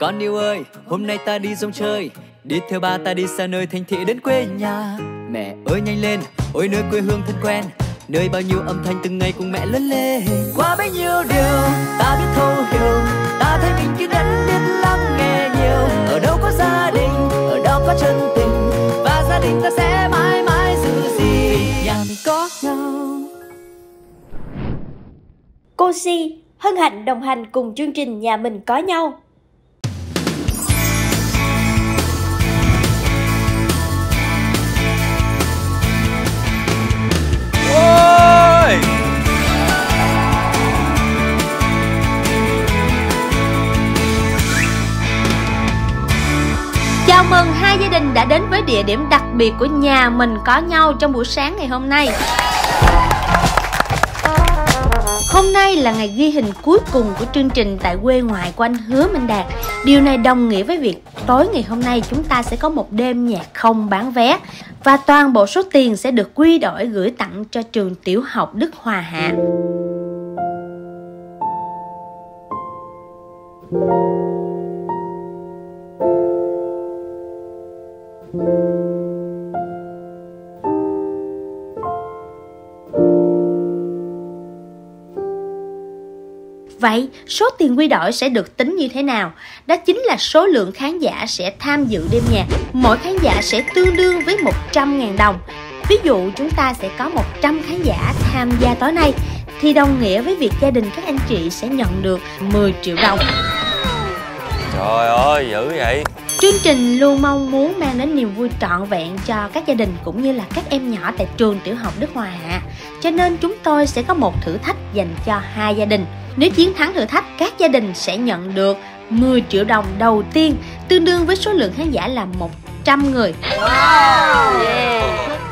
Con yêu ơi, hôm nay ta đi rong chơi, đi theo ba ta đi xa nơi thành thị đến quê nhà. Mẹ ơi nhanh lên, ôi nơi quê hương thân quen, nơi bao nhiêu âm thanh từng ngày cùng mẹ lớn lên. Qua bấy nhiêu điều, ta biết thấu hiểu, ta thấy mình cứ đắn biết lắm nghe nhiều. Ở đâu có gia đình, ở đâu có chân tình, và gia đình ta sẽ mãi mãi giữ gìn. Nhà mình có nhau. Cô Si hân hạnh đồng hành cùng chương trình Nhà Mình Có Nhau. Chào mừng hai gia đình đã đến với địa điểm đặc biệt của Nhà Mình Có Nhau trong buổi sáng ngày hôm nay. Hôm nay là ngày ghi hình cuối cùng của chương trình tại quê ngoại của anh Hứa Minh Đạt. Điều này đồng nghĩa với việc tối ngày hôm nay chúng ta sẽ có một đêm nhạc không bán vé. Và toàn bộ số tiền sẽ được quy đổi gửi tặng cho trường tiểu học Đức Hòa Hạ. Vậy, số tiền quy đổi sẽ được tính như thế nào? Đó chính là số lượng khán giả sẽ tham dự đêm nhạc. Mỗi khán giả sẽ tương đương với 100.000 đồng. Ví dụ chúng ta sẽ có 100 khán giả tham gia tối nay, thì đồng nghĩa với việc gia đình các anh chị sẽ nhận được 10 triệu đồng. Trời ơi, dữ vậy! Chương trình luôn mong muốn mang đến niềm vui trọn vẹn cho các gia đình cũng như là các em nhỏ tại trường tiểu học Đức Hòa Hạ. Cho nên chúng tôi sẽ có một thử thách dành cho hai gia đình. Nếu chiến thắng thử thách, các gia đình sẽ nhận được 10 triệu đồng đầu tiên, tương đương với số lượng khán giả là 100 người. Wow. Yeah.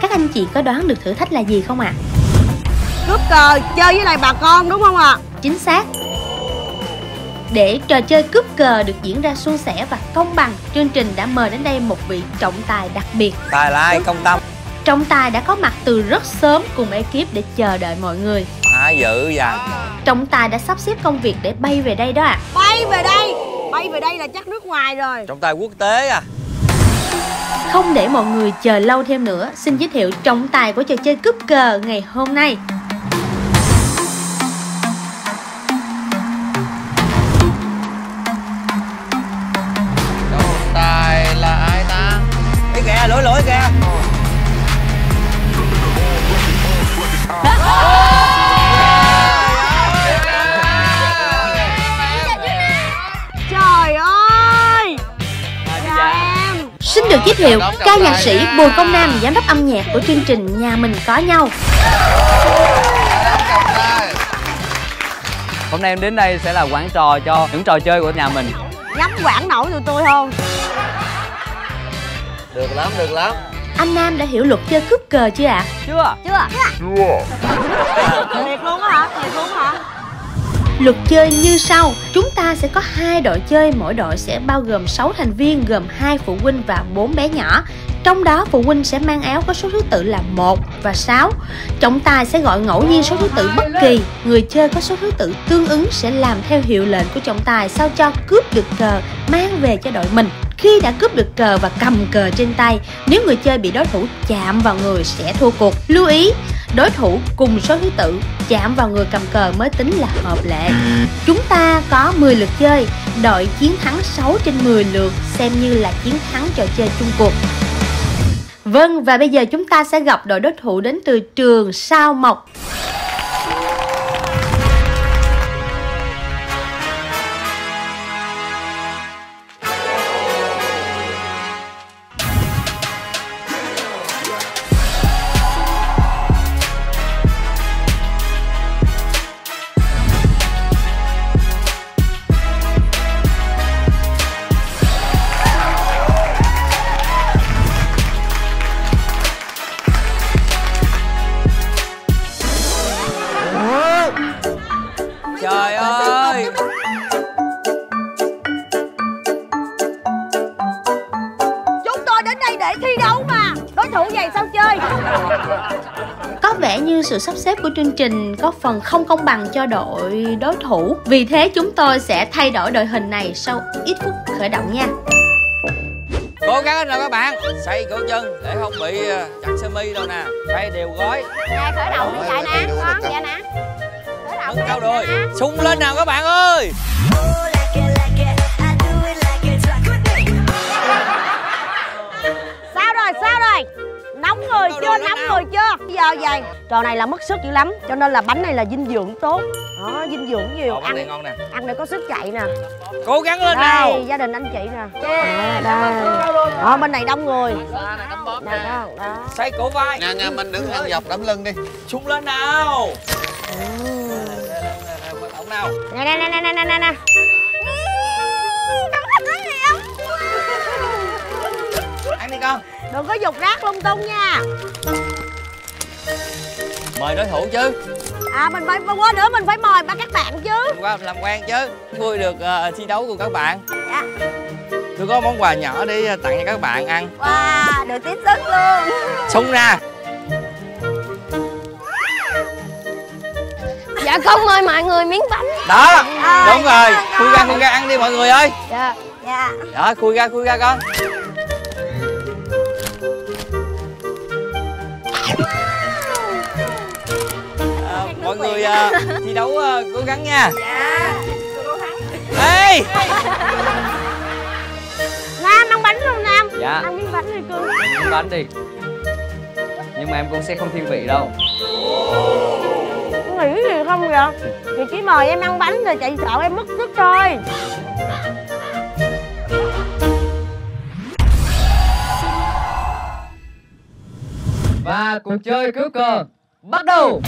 Các anh chị có đoán được thử thách là gì không ạ? Cướp cờ chơi với lại bà con đúng không ạ? Chính xác. Để trò chơi cướp cờ được diễn ra suôn sẻ và công bằng, chương trình đã mời đến đây một vị trọng tài đặc biệt. Tài là ai? Công Tâm. Trọng tài đã có mặt từ rất sớm cùng ekip để chờ đợi mọi người. À, dữ vậy. Trọng tài đã sắp xếp công việc để bay về đây đó ạ. Bay về đây là chắc nước ngoài rồi. Trọng tài quốc tế à. Không để mọi người chờ lâu thêm nữa, xin giới thiệu trọng tài của trò chơi cướp cờ ngày hôm nay. Trọng tài là ai ta? Ê kìa, lỗi kìa. Xin được giới thiệu ca nhạc sĩ Bùi Công Nam, giám đốc âm nhạc của chương trình Nhà Mình Có Nhau. Hôm nay em đến đây sẽ là quảng trò cho những trò chơi của nhà mình. Nhắm quảng nổi tụi tôi không? Được lắm, được lắm. Anh Nam đã hiểu luật chơi cướp cờ chưa ạ? Chưa. Thiệt luôn á hả? Luật chơi như sau, chúng ta sẽ có 2 đội chơi, mỗi đội sẽ bao gồm 6 thành viên gồm 2 phụ huynh và 4 bé nhỏ. Trong đó phụ huynh sẽ mang áo có số thứ tự là 1 và 6. Trọng tài sẽ gọi ngẫu nhiên số thứ tự bất kỳ, người chơi có số thứ tự tương ứng sẽ làm theo hiệu lệnh của trọng tài sao cho cướp được cờ mang về cho đội mình. Khi đã cướp được cờ và cầm cờ trên tay, nếu người chơi bị đối thủ chạm vào người sẽ thua cuộc. Lưu ý, đối thủ cùng số thứ tự chạm vào người cầm cờ mới tính là hợp lệ. Chúng ta có 10 lượt chơi, đội chiến thắng 6 trên 10 lượt xem như là chiến thắng trò chơi chung cuộc. Vâng, và bây giờ chúng ta sẽ gặp đội đối thủ đến từ trường Sao Mộc. vẻ như sự sắp xếp của chương trình có phần không công bằng cho đội đối thủ. Vì thế chúng tôi sẽ thay đổi đội hình này sau ít phút khởi động nha. Cố gắng lên nào các bạn, xoay cổ chân để không bị chặt sơ mi đâu nè. Xoay đều gói. Rồi khởi động đi chạy nè, ngon vậy nè. Khởi động. Nâng cao đùi. Sung lên nào các bạn ơi. Nóng người chưa? Bây giờ vậy trò này là mất sức dữ lắm, cho nên là bánh này là dinh dưỡng tốt đó, dinh dưỡng nhiều. Đồ, ăn ngon nè, ăn để có sức chạy nè, cố gắng lên đây, nào gia đình anh chị nè. Ở bên này đông người đó, xoay cổ vai nè, nhà mình đứng ăn dọc đấm lưng đi, xuống lên nào. Ông nào nè ăn đi con, đừng có dục rác lung tung nha. Mời đối thủ chứ. À mình phải quá nữa, mình phải mời ba các bạn chứ. Làm quen chứ. Vui được thi đấu cùng các bạn. Dạ. Tôi có món quà nhỏ để tặng cho các bạn ăn. Wow, được tiếp sức luôn. Sung ra. Dạ con mời mọi người miếng bánh. Đó, đúng rồi. Khui ra ăn đi mọi người ơi. Dạ. Dạ. Đó, khui ra con. Mọi người thi đấu cố gắng nha. Dạ. Ê! Nam ăn bánh luôn Nam. Dạ. Ăn miếng bánh đi cưng. Ăn bánh đi. Nhưng mà em cũng sẽ không thiên vị đâu. Nghĩ cái gì không vậy? Chị chỉ mời em ăn bánh rồi chạy sợ em mất sức thôi. Và cuộc chơi cứu cờ bắt đầu.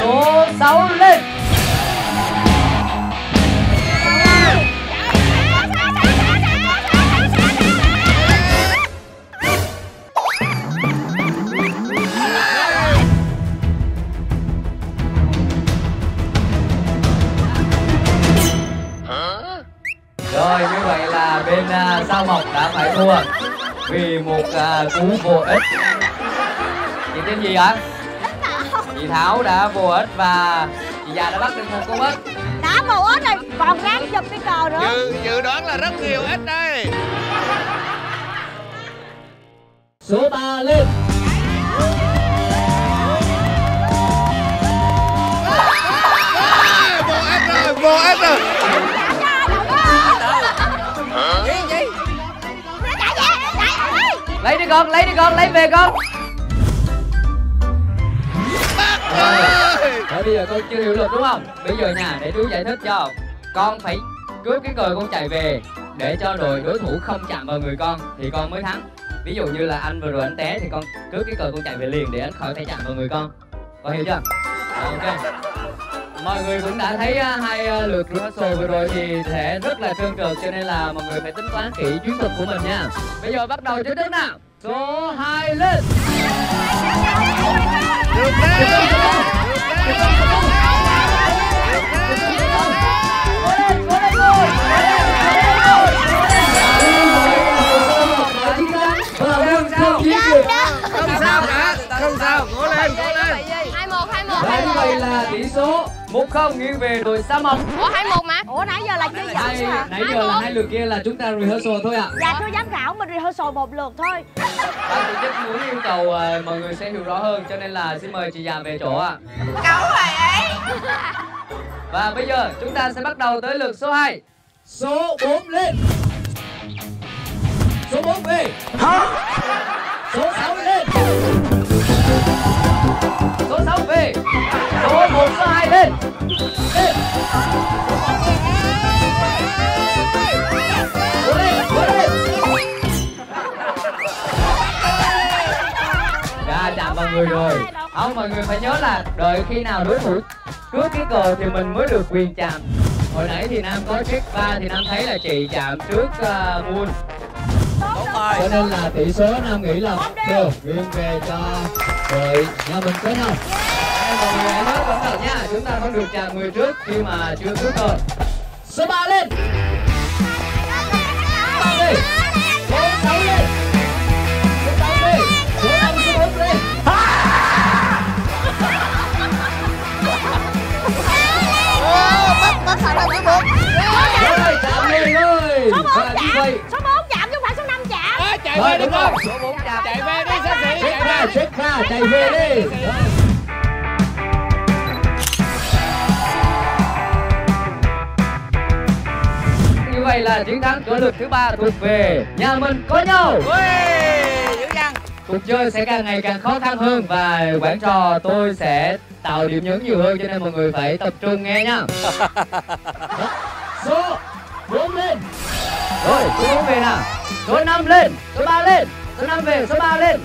Số 6 lên. Rồi như vậy là bên sao mộc đã phải thua vì một cú vô ích. Chị tên gì ạ? Chị Thảo đã vô ích và chị già đã bắt được một con ếch. Đã vô ếch rồi, còn ráng chụp cái cờ nữa. Dự đoán là rất nhiều ếch đây. Số 3 lên. Vô ếch rồi. Gì? Lấy đi con, lấy về con. Rồi bây giờ con chưa hiểu luật đúng không? Bây giờ nha, để chú giải thích cho. Con phải cướp cái cờ con chạy về để cho đội đối thủ không chạm vào người con thì con mới thắng. Ví dụ như là anh vừa rồi anh té thì con cướp cái cờ con chạy về liền để anh khỏi phải chạm vào người con. Con hiểu chưa? Ok. Mọi người cũng đã thấy hai lượt rehearsal vừa rồi thì thể rất là trơn trượt, cho nên là mọi người phải tính toán kỹ chiến thuật của mình nha. Bây giờ bắt đầu chiến đấu nào. Số 2 lên. Không sao, cố lên. 2-1. Đấy vậy là tỷ số 1-0 nghiêng về đội Xá Mộc. Ủa 2-1 mà. Ủa nãy giờ là chưa dẫn hả? Nãy giờ là hai lượt kia là chúng ta rehearsal thôi à? Dạ thưa giám khảo, mình rehearsal một lượt thôi. Ban tổ chức muốn yêu cầu mọi người sẽ hiểu rõ hơn, cho nên là xin mời chị già về chỗ ạ. Cậu vậy ấy. Và bây giờ chúng ta sẽ bắt đầu tới lượt số 2. Số 4 lên. Số 4 về. Hả? Số 6 lên. Số 6 về. Số 1, số 2 lên. Đã chạm vào người rồi. Ông mọi người phải nhớ là đợi khi nào đối thủ cướp cái cờ thì mình mới được quyền chạm. Hồi nãy thì Nam có trick 3 thì Nam thấy là chị chạm trước Moon. Cho nên là tỷ số Nam nghĩ là đều nghiêng về cho đội Nhà Mình Có Nhau. Mọi người hãy nhớ cẩn thận nha, chúng ta không được chạm người trước khi mà chưa cướp cờ. Số 3 lên. Số 6 lên. Số 8 lên. Số 9 lên. chạy về đi con. Số 400. Chạy về đi Xá Xị. Chạy về đi. Như vậy là chiến thắng của lượt thứ 3 thuộc về Nhà Mình Có Nhau. Cuộc chơi sẽ càng ngày càng khó khăn hơn và quản trò tôi sẽ tạo điểm nhấn nhiều hơn, cho nên mọi người phải tập trung nghe nha. Số 4 lên. Rồi, số 4 về nào. Số 5 lên, số 3 lên, số 5 về, số 3 lên.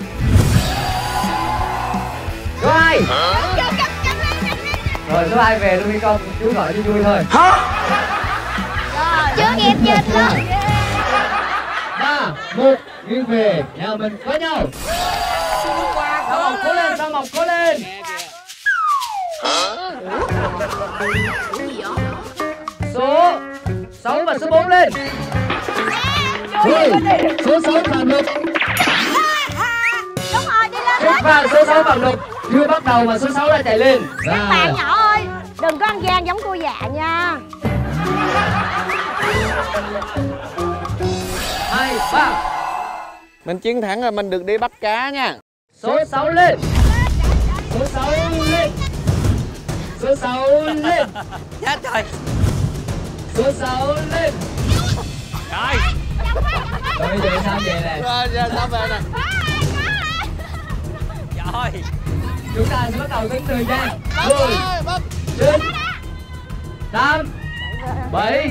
Số 2. Rồi số 2 về luôn đi con, chú gọi cho vui thôi. Hả? Chưa kịp dịch luôn. 3, 1. Nghiêng về Nhà Mình Có Nhau. Sao Mộc cố lên, Sao Mộc cố lên. Số 6 và số 4 lên. Rồi, số 6 phạm lục. Đúng rồi, đi lên. Chết vào số 6 phạm lục. Chưa bắt đầu mà số 6 lại chạy lên. Các bạn nhỏ ơi, đừng có ăn gian giống cô dạ nha. 2, 3. Mình chiến thắng rồi, mình được đi bắt cá nha. Số 6 lên. Số 6 lên. Số 6 lên. Chết rồi. Số 6 lên. Rồi. Rồi vậy sao vậy nè. Rồi giờ sao vậy nè. Rồi. Chúng ta sẽ bắt đầu tính thời gian. 10, 9, 8, 7.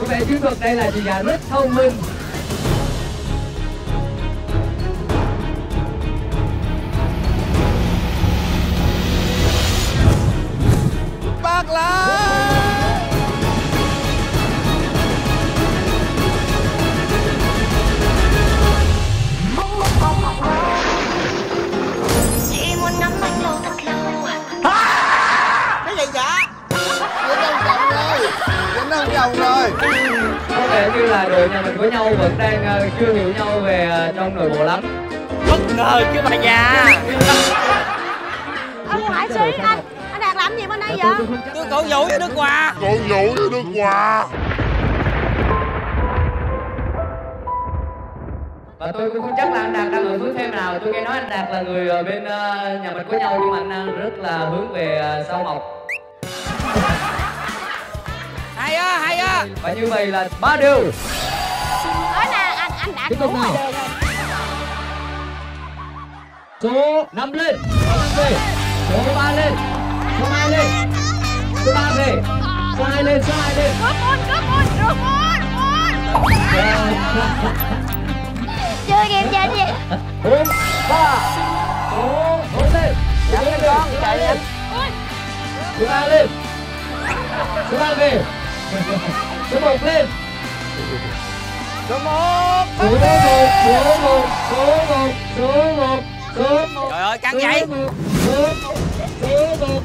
Quý vị chiến thuật đây là chị gà rất thông minh. Bác là chị muốn ngắm anh lâu thật lâu. Cái gì vậy? Có vẻ như là đội Nhà Mình Có Nhau vẫn đang chưa hiểu nhau về trong nội bộ lắm. Bất ngờ chứ bà già. Ông Hải Trí, anh Đạt làm gì bên đây vậy? Tôi cổ vũ cho Đức Hòa. Cổ vũ cho Đức Hòa. Và tôi cũng không chắc là anh Đạt đang ở hướng thêm nào. Tôi nghe nói anh Đạt là người ở bên Nhà Mình Có Nhau, nhưng mà anh đang rất là hướng về Sao Mộc. Hay á. Và như vậy là 3 điều. Đó là anh đã đúng rồi. Số 5 lên. Số 3 lên. Số 2 lên. Số 3 về. Số 2 lên, số 2 lên. Cướp 1. Chưa kịp chơi gì. 4, 3. Số 4 lên. Chạy lên con, chạy lên. Số 3 lên. Số 3 về. Số 1 lên. Số 1. Số 1. Trời ơi căng vậy. Số 1.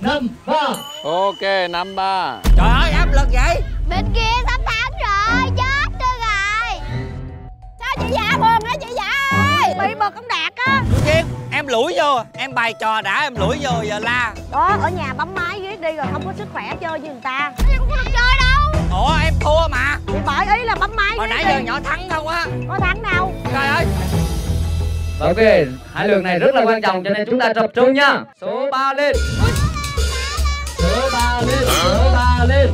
Number 3. Ok, number 3. Trời ơi áp lực vậy. Bên kia sắp thắng rồi, chết tôi rồi. Sao chị Dạ buồn đó chị Dạ? Bị bực ông Đạt á. Kiên, em lủi vô, em bày trò đã, em lủi vô giờ la. Đó, ở nhà bấm máy riết đi rồi không có sức khỏe chơi như người ta. Em không có được chơi đâu. Ủa, em thua mà. Thì bởi ý là bấm máy. Hồi nãy giờ nhỏ thắng không á. Có thắng đâu. Trời ơi. Ok, hải lượng này rất là quan trọng cho nên chúng ta tập trung nha. Số 3 lên. Số 3 lên.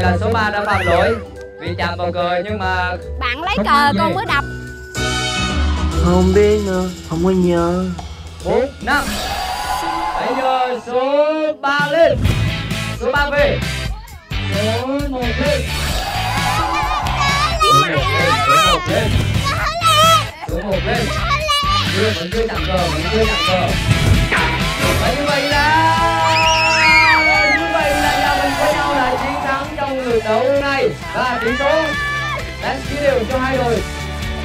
Là số 3 đã phạm lỗi vì chạm vào cờ, nhưng mà bạn lấy cờ con mới đập. Không biết nữa, không có nhớ. 4, 5. Bây giờ số 3 lên. Số 3 về. Số 1 lên. Số 1 lên. Vẫn chưa chạm cờ, Vậy như vậy là lượt đấu này và tỷ số đánh chia đều cho hai đội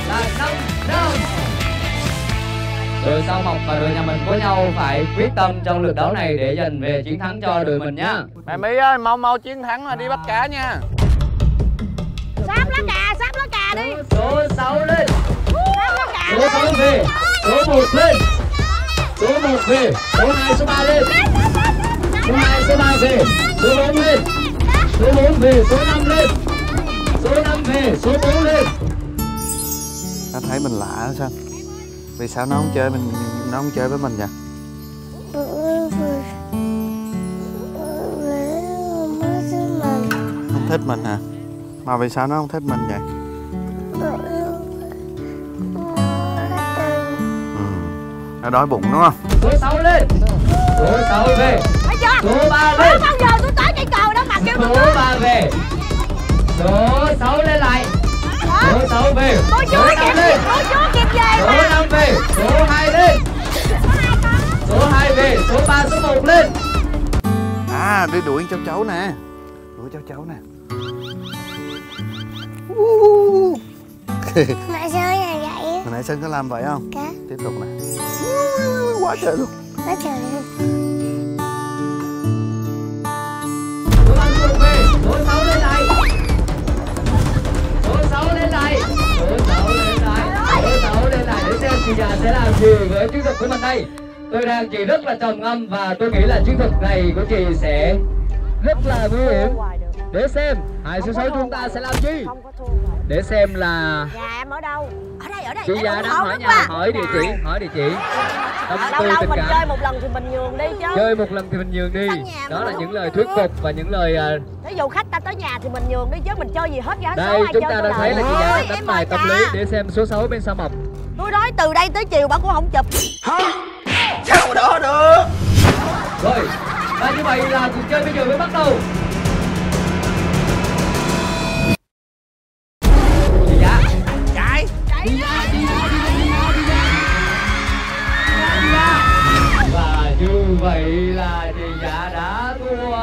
là 5-5. đội Sao Mộc và đội Nhà Mình Có Nhau phải quyết tâm trong lượt đấu này để giành về chiến thắng cho đội mình nhá. Mày Mỹ ơi, mau mau chiến thắng là đi bắt cá nha. Sáp lá cà đi. Số 6 lên. Số 6 về. Số 1 lên. Số 1 về. Số 2, số 3 lên. Số 2, số 3 về. Số 4 lên. Số 4 về. Số 5 lên. Số 5 về. Số 4 lên. Ta thấy mình lạ hả sao? Vì sao nó không chơi mình, nó không chơi với mình vậy? Không thích mình hả? Mà vì sao nó không thích mình vậy? Nó đói bụng đúng không? Số 6 lên. Số 6 về. Số 3 lên. Không bao giờ tôi tới cây cầu đó mà kêu tôi. Số 3 về. Số 6 lên lại. Số 6 về. Tôi chưa kịp về. Số 5 về. Số 2 lên. Số 2 về. Số 3, số 1 lên. À, đi đuổi cháu cháu nè. Đuổi cháu cháu nè. Nãy Sơn là vậy. Hồi nãy Sơn có làm vậy không? Có. Tiếp tục nè. Quá trời luôn. Quá trời luôn. Số 5 xuống về. Số 6 lên này. Số 6 lên này. Số 6 lên này. Số 6 lên này. Để xem chị già sẽ làm gì với chiến thuật của mình đây. Tôi đang chỉ rất là trầm ngâm và tôi nghĩ là chiến thuật này của chị sẽ rất là nguy hiểm. Để xem hai số 6 chúng ta sẽ làm gì. Để xem là nhà em ở đâu. Ở đây chị già đang hỏi nhà, hỏi địa chỉ, hỏi địa chỉ. Đâu đâu mình chơi một lần thì mình nhường đi chứ. Chơi một lần thì mình nhường đi. Đó là những lời thuyết phục và những lời. Ví dụ khách ta tới nhà thì mình nhường đi chứ mình chơi gì hết. Đây chúng ta đã thấy là chị già đang đánh bài tâm lý để xem số 6 bên Sao Mộc. Tôi nói từ đây tới chiều bạn cũng không chụp. Không. Sao đó được. Rồi. Và như vậy là cuộc chơi bây giờ mới bắt đầu. Vậy là chị Dạ đã thua.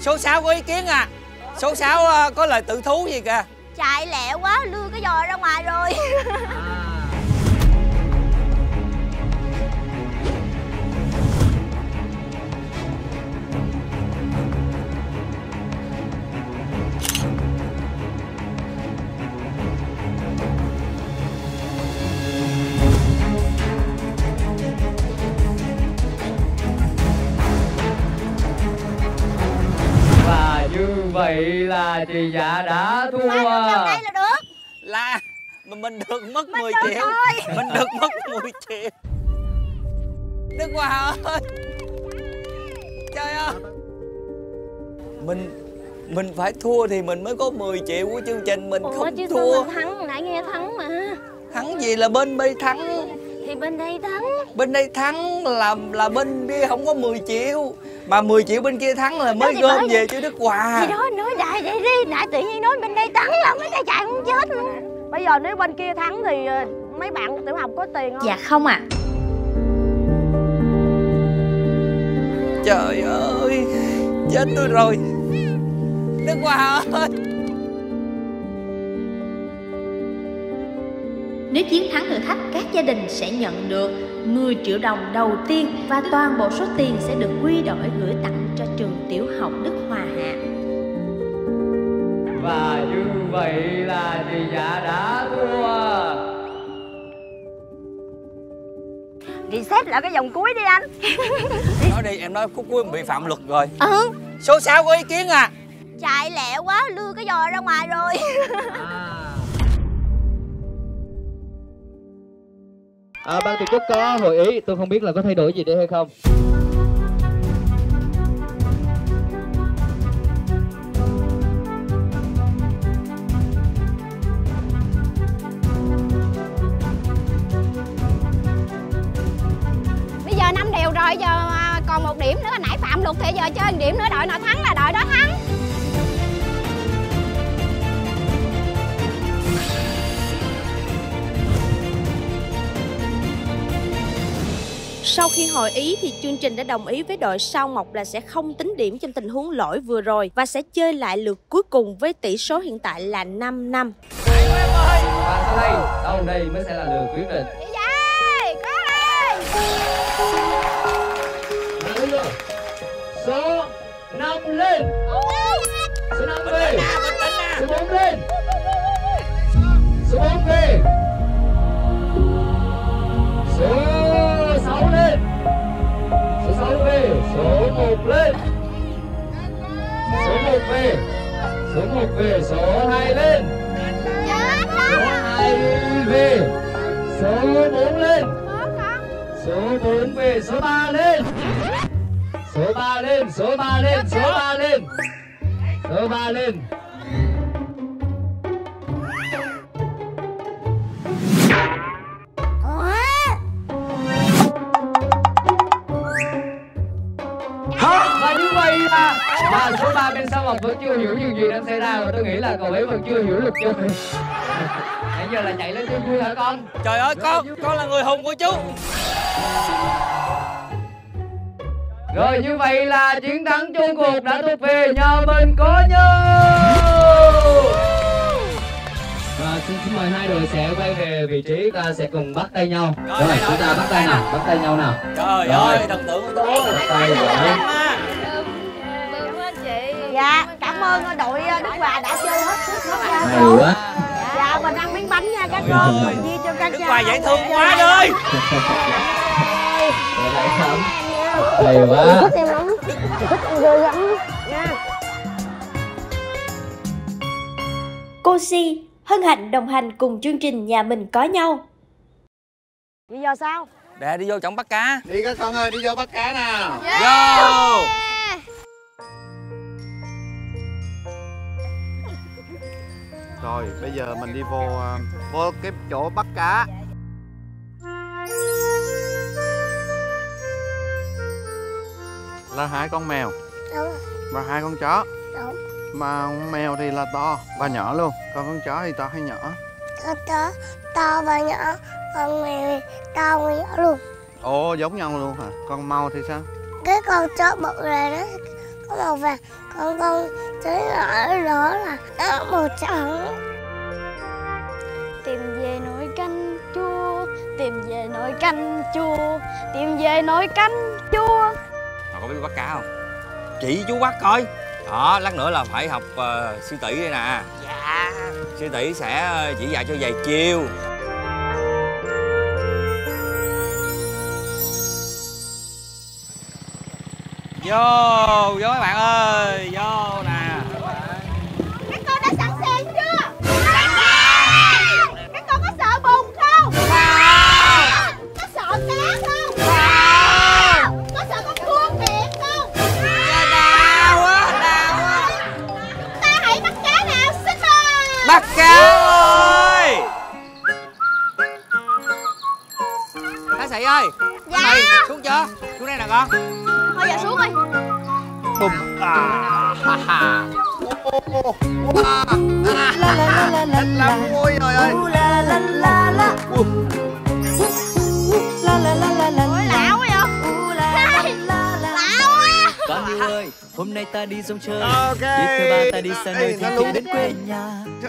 Số 6 có ý kiến à? Số 6 có lời tự thú gì kìa. Chạy lẹ quá, lưa cái giò ra ngoài rồi. Vậy là chị Dạ đã thua. Đây là được. Là mình được mất 10 triệu. Mình được mất 10 triệu. Đức Hòa ơi. Trời ơi. Mình phải thua thì mình mới có 10 triệu của chương trình mình. Ủa, không chứ thua. Ủa thắng nãy nghe thắng mà. Thắng gì là bên đây thắng. Thì bên đây thắng. Bên đây thắng là bên kia không có 10 triệu. Mà 10 triệu bên kia thắng là mới gom về chứ Đức Hòa. Thì đó nói đại vậy đi, nãy tự nhiên nói bên đây thắng là mấy cái chạy cũng chết luôn. Bây giờ nếu bên kia thắng thì mấy bạn tiểu học có tiền không? Dạ không ạ. Trời ơi, chết tôi rồi. Đức Hòa ơi. Nếu chiến thắng thử thách, các gia đình sẽ nhận được 10 triệu đồng đầu tiên và toàn bộ số tiền sẽ được quy đổi gửi tặng cho trường tiểu học Đức Hòa Hạ. Và như vậy là chị Dạ đã thua. Reset lại cái vòng cuối đi anh. Nói đi, em nói khúc cuối bị phạm luật rồi. Số 6 có ý kiến à? Chạy lẹ quá, lưa cái giò ra ngoài rồi. Ban tổ chức có hội ý, tôi không biết là có thay đổi gì đây hay không. Bây giờ 5 đều rồi, giờ còn 1 điểm nữa, nãy phạm luật thì giờ chơi 1 điểm nữa, đội nào thắng là đội đó thắng. Sau khi hội ý thì chương trình đã đồng ý với đội sau mọc là sẽ không tính điểm trong tình huống lỗi vừa rồi và sẽ chơi lại lượt cuối cùng với tỷ số hiện tại là 5 năm. Và sau đây, đây mới sẽ là lượt quyết định. Số 5 lên. Số 5 về. Số 4 lên. Số 4 về. Số 6 lên. Số 6 về. Số 1 lên. Số 1 về. Số 1 về. Số 2 lên. Số 2 về. Số 4 lên. Số 4 về. Số 3 lên. Số 3 lên, số 3 lên, số 3 lên. Số 3 lên. Và như vậy là số 3 bên sau mọc vẫn chưa hiểu những gì đang xảy ra. Và tôi nghĩ là cậu ấy vẫn chưa hiểu được chưa. Nãy giờ là chạy lên chơi vui hả con? Trời ơi, con là người hùng của chú. Rồi như vậy là chiến thắng chung cuộc đã thuộc về Nhà Mình Có Nhau. Và xin mời hai đội sẽ quay về vị trí, ta sẽ cùng bắt tay nhau. Rồi chúng ta bắt tay nào, bắt tay nhau nào. Trời ơi, thần tượng của tôi. Bắt tay rồi. Cảm ơn chị. Dạ, cảm ơn đội Đức Hòa đã chơi hết sức hết nha. Hay quá. Dạ, mình ăn miếng bánh nha các con, mình chia cho các nhà. Đức Hòa dễ thương quá đi. Hay quá. Thích em lắm. Thích em ghê lắm nha. Cô Si hân hạnh đồng hành cùng chương trình Nhà Mình Có Nhau. Bây giờ sao? Để đi vô trọng bắt cá. Đi các con ơi, đi vô bắt cá nào. Vô. Rồi bây giờ mình đi vô cái chỗ bắt cá. Là hai con mèo. Đúng. Và hai con chó. Đúng. Mà con mèo thì là to và nhỏ luôn. Còn con chó thì to hay nhỏ? Con chó to và nhỏ. Con mèo thì to và nhỏ luôn. Ồ, giống nhau luôn hả? Còn màu thì sao? Cái con chó bự này nó có màu vàng. Còn con chó nhỏ đó là nó màu trắng. Tìm về nồi canh chua. Tìm về nồi canh chua. Tìm về nồi canh chua. Có biết bắt cá không? Chỉ chú bắt coi. Đó, lát nữa là phải học sư tỷ đây nè. Dạ. Sư tỷ sẽ chỉ dạy cho vài chiêu. Vô, vô các bạn ơi, vô nè. Các con đã sẵn sàng chưa? Sẵn sàng. Các con có sợ bùn không? Không. Có sợ cá không? Không. Có sợ con cua kìa? Bắt cá ơi! Xá Xị ơi! Dạ! Mày xuống chưa? Xuống đây nè con! Thôi giờ xuống đi! Bùm! Thích lắm! Ôi trời ơi! Ôi lão quá vậy! Lão quá! Con yêu ơi! Hôm nay ta đi sông chơi, đi thứ ba ta đi xa nơi thân thiết đến quê nhà.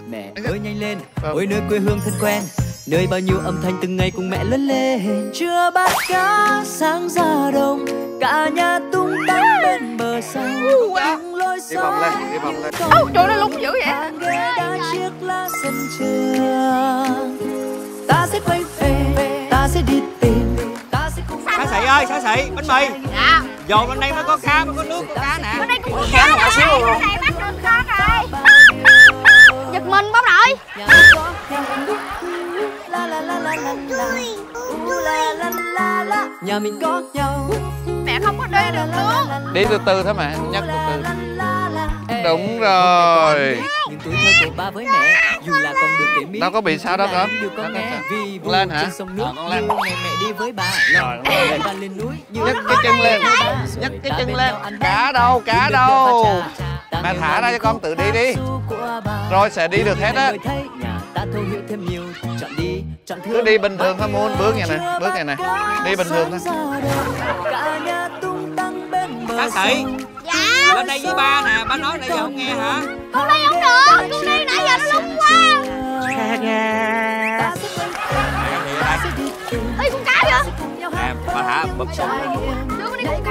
Mẹ ơi nhanh lên, ôi nơi quê hương thân quen, nơi bao nhiêu âm thanh từng ngày cùng mẹ lớn lên. Chưa bắt cá sáng ra đồng, cả nhà tung tăng bên bờ sông. Đi vòng lên, đi vòng lên. Ôi trời ơi lúng dữ vậy. Hàng ghế đá chiếc lá sân trường, ta sẽ quay về, ta sẽ đi tìm. Xá Xị ơi, Xá Xị, bánh mì. Dạ. Dồn lên đây mới có cá, mới có nước, có cá nè. Bên đây cũng có cá nè. Cái này bắt được con rồi. Giật mình bóng rồi. Nhà mình có nhau. Mẹ không có đi được luôn. Đi từ từ thôi mẹ, nhắc từ từ. Đúng rồi. Những tuổi thơ của ba với mẹ, dù là con được kể miết, đâu có bị sao đâu con. Lên hả? Con lên. Mẹ đi với bà. Rồi, ba lên núi. Nhấc cái chân lên. Nhấc cái chân lên. Cá đâu? Cá đâu? Mẹ thả ra cho con tự đi đi. Rồi sẽ đi được hết á. Cứ đi bình thường thôi Muôn, bước này nè, đi bình thường thôi. Xá Xị, dạ lên đây với ba nè, ba nói nãy giờ không nghe hả? Con đi không được, con đi nãy giờ nó lúng quá. Ê con cá vậy? Nè, ba thả bật súng lên.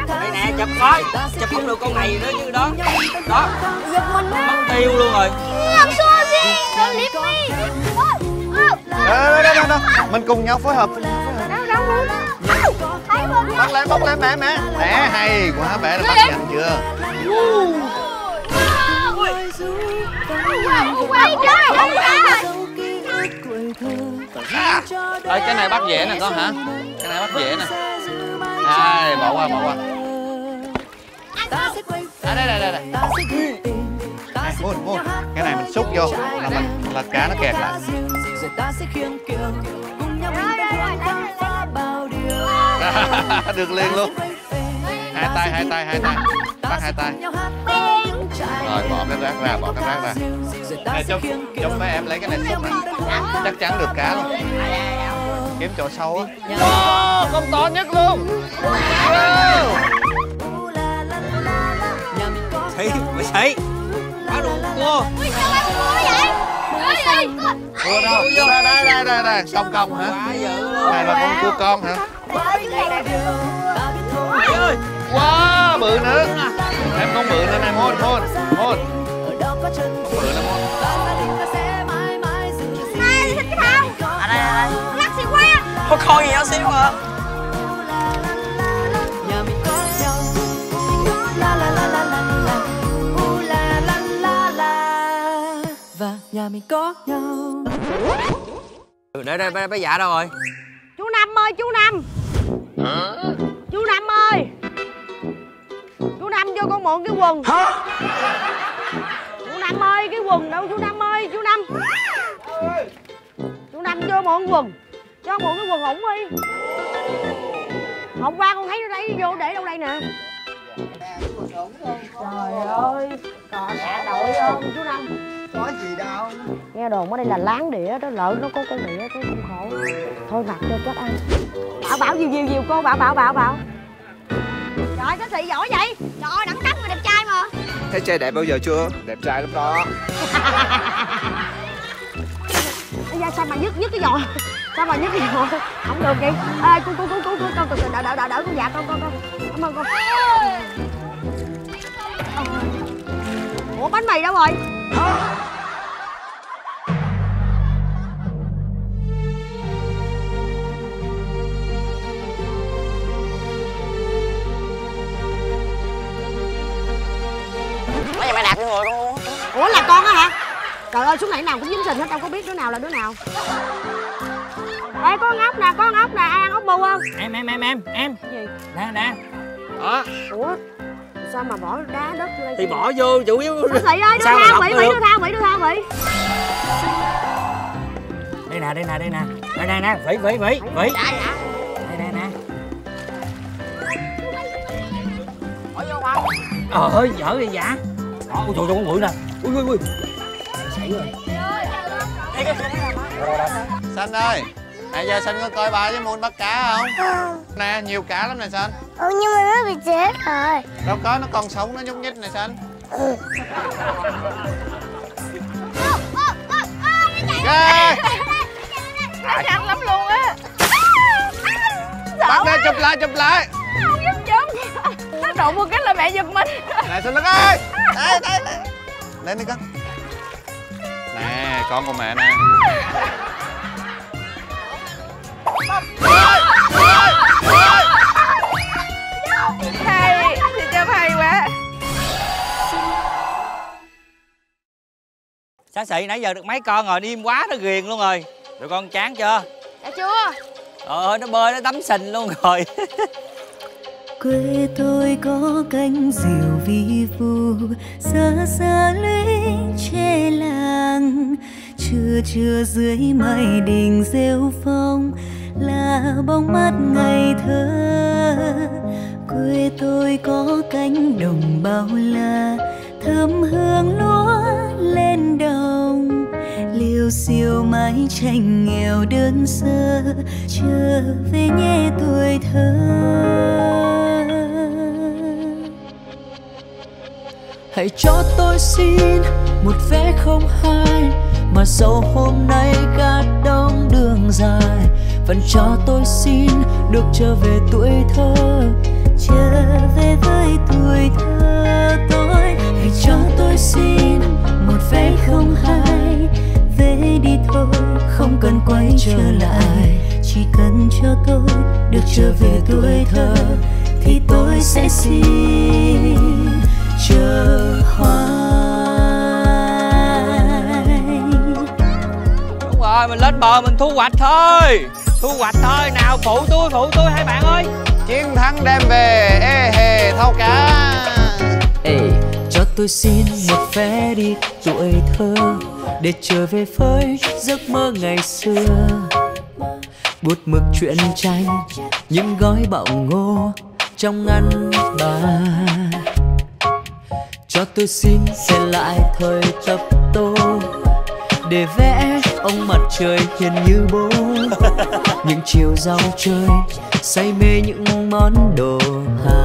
Đây nè, chụp coi, chụp không được con này nữa như đó. Đó, mất tiêu luôn rồi. Làm sao gì? Don't leave me. Mình cùng nhau phối hợp. Bắt lên mẹ mẹ. Mẹ hay quá, mẹ đã bắt nhanh chưa? Ê, cái này bắt dễ nè con hả? Cái này bắt dễ nè. Đây, bỏ qua à, đây, đây, đây. Muôn, cái này mình xúc vô là cá nó kẹt lại. Được liền luôn. Hai tay. Bắt hai tay. Rồi, bỏ cái rác ra. Nè, trong mấy em lấy cái này xúc nè. Chắc chắn được cá luôn. Kiếm chỗ sâu á. Wow, con to nhất luôn. Thấy, mới thấy. Cá đủ cua. Cua đâu? Đây. Công hả? Này là con cua con hả? Wow, bự nữa. Em không bự nữa này Môn. Bự là Môn. Này, thích cái thau. À đây. Có con gì đó xíu hả? Nhà mình có nhau. Và nhà mình có nhau. Đây, bé Dạ đâu rồi? Chú Năm ơi, chú Năm. Hả? Chú Năm ơi. Chú Năm vô con mượn cái quần. Hả? Chú Năm ơi, cái quần đâu chú Năm ơi, chú Năm. Chú Năm vô mượn quần. Cho mượn cái quần ủng đi. Hôm qua con thấy nó lấy vô để đâu đây nè. Trời ơi, còn cả đội không chú Năm? Có gì đâu. Nghe đồn ở đây là láng đĩa đó, lợn nó có con đĩa cái cũng khổ. Thôi mặc cho chết ăn. Bảo nhiều cô bảo. Trời cái gì giỏi vậy? Trời ơi đẳng cấp mà đẹp trai mà. Thấy trai đẹp bao giờ chưa? Đẹp trai lắm đó. Ra sao mà nhức cái giò? Sao mà nhức cái giò? Không được kìa. Ê cô con từ từ đỡ con Dạ con. Cảm ơn con. Ủa bánh mì đâu rồi? Bây giờ mày đạp vô người con luôn. Ủa là con á hả? Trời ơi, xuống này nào cũng dính sình hết, tao có biết đứa nào là đứa nào. Ê, có con ốc nè, ai ăn ốc bu không? Em. Gì? Nè. Đó. Ủa? Sao mà bỏ đá đất lên? Thì bỏ vô, chủ yếu... Xá Xị ơi, đưa thao, Mỹ. Đây nè. Đây nè, Mỹ. Đây nè. Bỏ vô không? Ơi, dở vậy Dạ. Ôi trời ơi, con Bự nè. Ui. Xanh ơi, nãy giờ Xanh có coi ba với Muôn bắt cá không? Nè, nhiều cá lắm nè Xanh. Ừ, nhưng mà nó bị chết rồi. Đâu có, nó còn sống, nó nhúc nhích nè Xanh. Nó chặt lắm luôn á. Bắt ra, chụp lại. Không giúp. Nó đụng một cái là mẹ giật mình. Nè Xanh Lân ơi. Đây. Lên đi con. Nè, con của mẹ nè. Hay, chị Trâm hay quá. Xá Xị nãy giờ được mấy con rồi, im quá nó ghiền luôn rồi. Tụi con chán chưa? Dạ chưa. Trời ơi, nó bơi nó tắm sình luôn rồi. Quê tôi có cánh diều vi vu, xa xa lũy tre làng. Trưa dưới mây đình rêu phong là bóng mát ngày thơ. Quê tôi có cánh đồng bao la, thơm hương lúa lên đồng. Liều Siêu siêu mái tranh nghèo đơn sơ, trở về nhé tuổi thơ. Hãy cho tôi xin một vé không hai, mà sau hôm nay gạt đông đường dài. Vẫn cho tôi xin được trở về tuổi thơ, trở về với tuổi thơ tôi. Hãy cho tôi xin một vé không hai, về đi thôi không cần quay trở lại. Chỉ cần cho tôi được trở về tuổi thơ thì tôi sẽ xin chờ hoài. Đúng rồi, mình lên bờ mình thu hoạch thôi, thu hoạch thôi nào. Phụ tôi hai bạn ơi, chiến thắng đem về ê hề thâu cá. Ê, cho tôi xin một vé đi tuổi thơ, để trở về với giấc mơ ngày xưa. Bút mực truyện tranh, những gói bạo ngô trong ngăn bà. Cho tôi xin sẽ lại thời tập tô, để vẽ ông mặt trời hiền như bố. Những chiều rau chơi, say mê những món đồ Hà.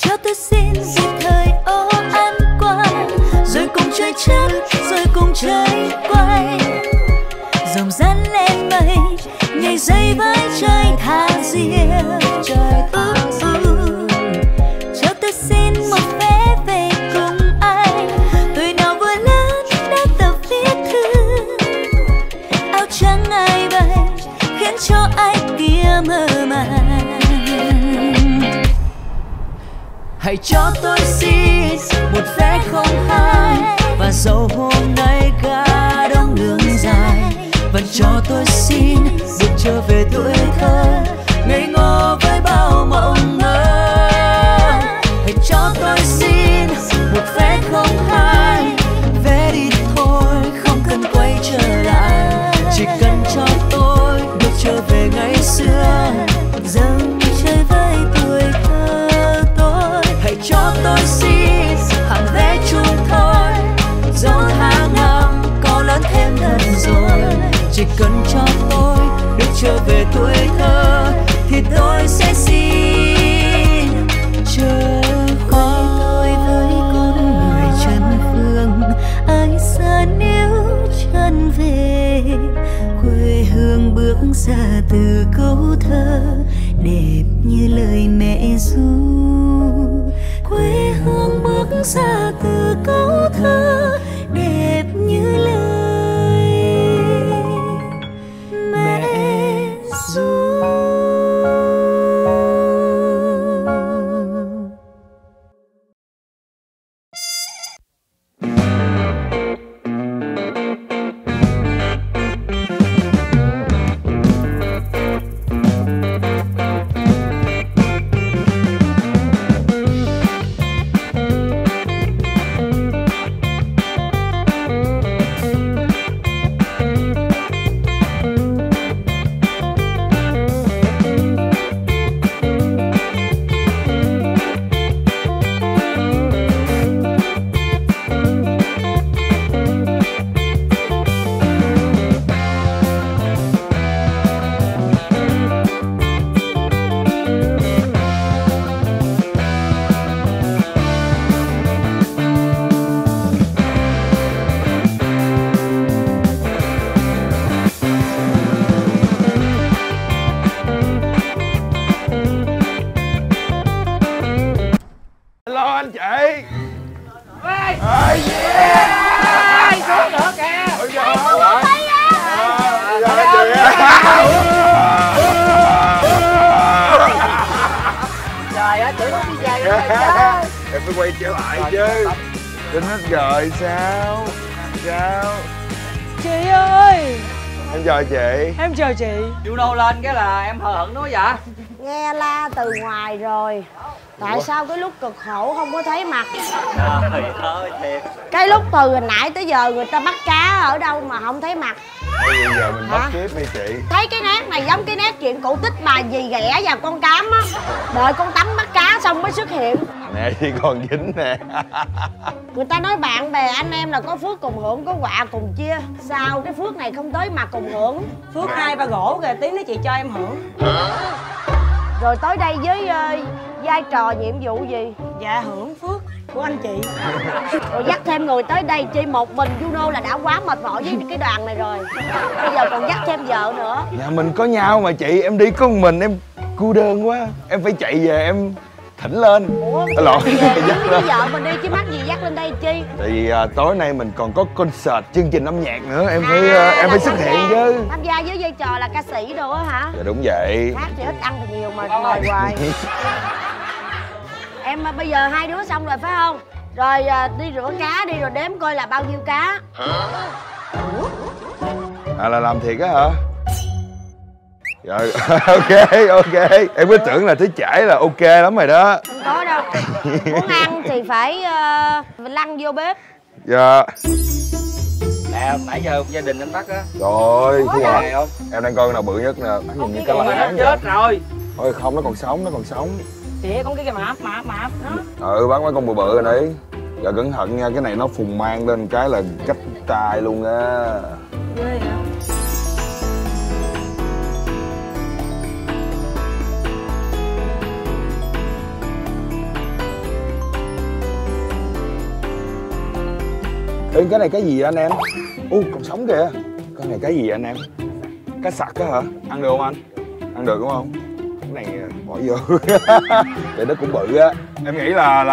Cho tôi xin dịp thời ô ăn quanh, rồi cùng chơi chắp, rồi cùng chơi quay. Dòng rắn lên mây, nhảy dây với trời tháng riêng. Cho tôi xin một vé về cùng anh, tuổi nào vừa lớn đã tập viết thư. Áo trắng ai bay khiến cho ai kia mơ màng. Hãy cho tôi xin một vé không hai, và dẫu hôm nay cả đông đường dài. Vẫn cho tôi xin được trở về tuổi thơ, ngây ngô với bao mộng mơ. Hãy cho tôi xin một vé không hai, vé đi thôi không cần quay trở lại. Chỉ cần cho tôi được trở về ngày xưa, dâng chơi với tuổi thơ tôi. Hãy cho tôi xin hàng vé chung thôi, dẫu tháng năm có lớn thêm gần rồi. Chỉ cần cho tôi được trở về tuổi thơ thì tôi sẽ xin chờ khoai. Tôi với con người chân phương, ai xa níu chân về quê hương. Bước ra từ câu thơ đẹp như lời mẹ ru. Quê hương bước ra từ câu thơ đẹp như lời chị. Em chờ chị. Chịu đâu lên cái là em hờ hững nói dạ. nghe la từ ngoài rồi. Tại sao cái lúc cực khổ không có thấy mặt? Trời ơi thiệt. Cái lúc từ hồi nãy tới giờ người ta bắt cá ở đâu mà không thấy mặt. Bây giờ mình bắt tiếp đi chị. Thấy cái nét này giống cái nét chuyện cổ tích bà dì ghẻ và con cám á. Đợi con tắm bắt cá xong mới xuất hiện. Nè chỉ còn dính nè. Người ta nói bạn bè anh em là có phước cùng hưởng, có họa cùng chia. Sao cái phước này không tới mà cùng hưởng? Phước hai ba gỗ kìa, tiếng nói chị cho em hưởng. Rồi tới đây với vai trò nhiệm vụ gì? Dạ hưởng phước của anh chị. Rồi dắt thêm người tới đây chỉ một mình Juno là đã quá mệt mỏi với cái đoàn này rồi. Bây giờ còn dắt thêm vợ nữa. Nhà mình có nhau mà chị, em đi có một mình em cô đơn quá. Em phải chạy về em thỉnh lên. Ủa lộn với vợ mình đi chứ mắc gì dắt lên đây chi? Tại vì tối nay mình còn có concert, chương trình âm nhạc nữa. Em phải em phải xuất hiện chứ. Tham gia với vai trò là ca sĩ đồ á hả? Dạ đúng vậy. Hát thì ít ăn thì nhiều mà ngồi hoài. Em bây giờ hai đứa xong rồi phải không? Rồi đi rửa cá đi rồi đếm coi là bao nhiêu cá. À là làm thiệt á hả? Rồi ok ok. Em cứ tưởng là thấy chảy là ok lắm rồi đó. Không có đâu. Muốn ăn thì phải lăn vô bếp. Dạ. Nè nãy giờ gia đình anh bắt á. Rồi không? Em đang coi con nào bự nhất nè. Nhìn như cái lã chết rồi. Thôi không, nó còn sống, nó còn sống. Chị con cái mạp đó. Ừ bán mấy con bự bự rồi đấy. Rồi cẩn thận nha, cái này nó phùng mang lên cái là cách tay luôn á. Ghê hả? Ê, cái này cái gì vậy anh em? U còn sống kìa. Cái này cái gì vậy anh em? Cá sặc á hả? Ăn được không anh? Ăn được đúng không? Cái này bỏ vô thì nó cũng bự á. Em nghĩ là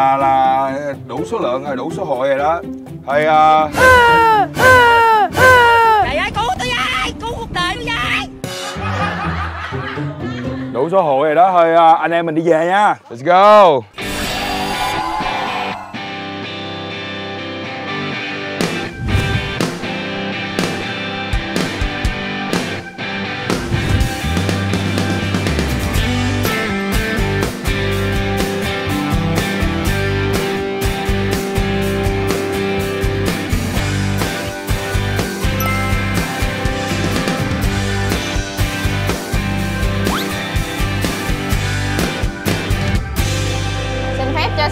đủ số lượng rồi, đủ số hội rồi đó. Thôi Trời ơi cứu tôi với, cứu cuộc đời tôi với. Đủ số hội rồi đó. Thôi anh em mình đi về nha. Let's go.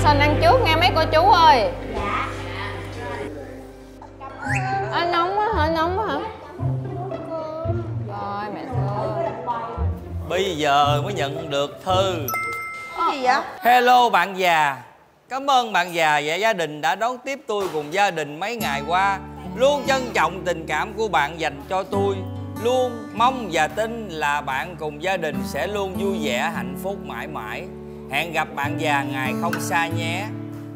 Sơn ăn trước nghe mấy cô chú ơi. Dạ. À, nóng quá hả? Nóng quá hả? Rồi mẹ thương. Bây giờ mới nhận được thư. Cái gì vậy? Hello bạn già. Cảm ơn bạn già và gia đình đã đón tiếp tôi cùng gia đình mấy ngày qua. Luôn trân trọng tình cảm của bạn dành cho tôi. Luôn mong và tin là bạn cùng gia đình sẽ luôn vui vẻ, hạnh phúc mãi mãi. Hẹn gặp bạn già ngày không xa nhé.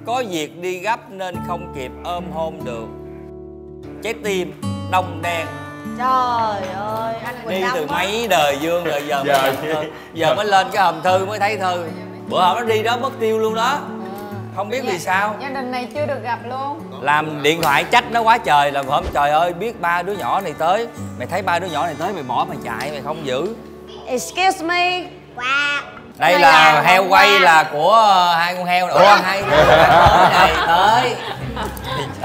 Có việc đi gấp nên không kịp ôm hôn được. Trái tim Đông Đen. Trời ơi anh Quỳnh đi Đông từ mấy đời dương rồi giờ mới lên cái hòm thư mới thấy thư. Bữa hòm nó đi đó mất tiêu luôn đó. Không biết vì sao gia đình này chưa được gặp luôn. Làm điện thoại trách nó quá trời. Làm hổm trời ơi biết ba đứa nhỏ này tới. Mày thấy ba đứa nhỏ này tới mày bỏ mày chạy mày không giữ. Excuse me. Wow. Đây là heo quay là của hai con heo. Ủa hai con heo này tới.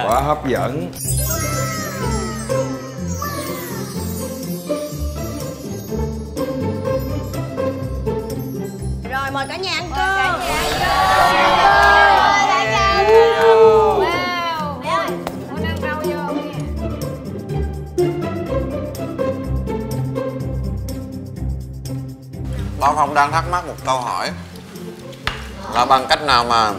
Quá hấp dẫn. Rồi mời cả nhà ăn cơm. Bảo Phong đang thắc mắc một câu hỏi là bằng cách nào mà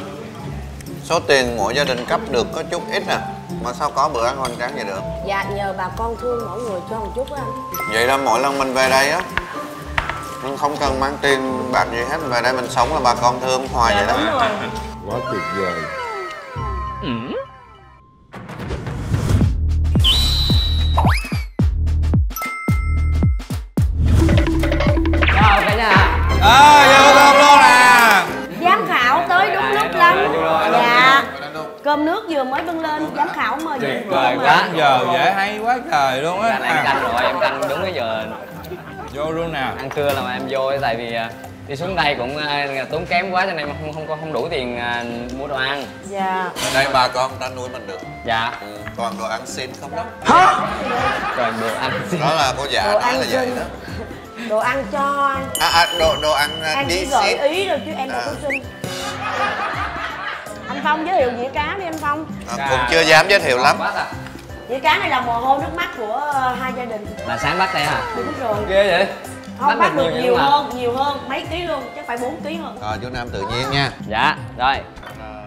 số tiền mỗi gia đình cấp được có chút ít à mà sao có bữa ăn hoành tráng vậy được? Dạ nhờ bà con thương mỗi người cho một chút á anh. Vậy là mỗi lần mình về đây á mình không cần mang tiền bạc gì hết, về đây mình sống là bà con thương hoài. Dạ, vậy đó rồi. Quá tuyệt vời. Vô cơm luôn nè. Giám khảo tới đúng lúc lắm. Dạ. Cơm nước vừa mới bưng lên, giám khảo mời. Tuyệt vời quá, giờ dễ hay quá trời luôn á. Em canh rồi, em canh đúng cái giờ. Vô luôn nè. Ăn trưa là mà em vô, tại vì Đi xuống đây cũng tốn kém quá cho nên không đủ tiền mua đồ ăn. Dạ. Đây bà con ta nuôi mình được. Dạ. Còn đồ ăn xin không đó. Hả? Còn đồ ăn xin. Đó là cô già đồ nói là vậy xin. Đó. Đồ ăn cho anh. Đồ ăn em đi gọi xin. Ý rồi chứ em đâu có xin. Anh Phong giới thiệu dĩa cá đi anh Phong. Cũng chưa dám giới thiệu lắm. Dĩa cá này là mồ hôi nước mắt của hai gia đình. Là sáng bắt đây hả? Đúng rồi. Ghê vậy. Không, bắt được nhiều hơn, mấy ký luôn, chắc phải 4 ký hơn. Rồi chú Nam tự nhiên nha. Dạ, rồi.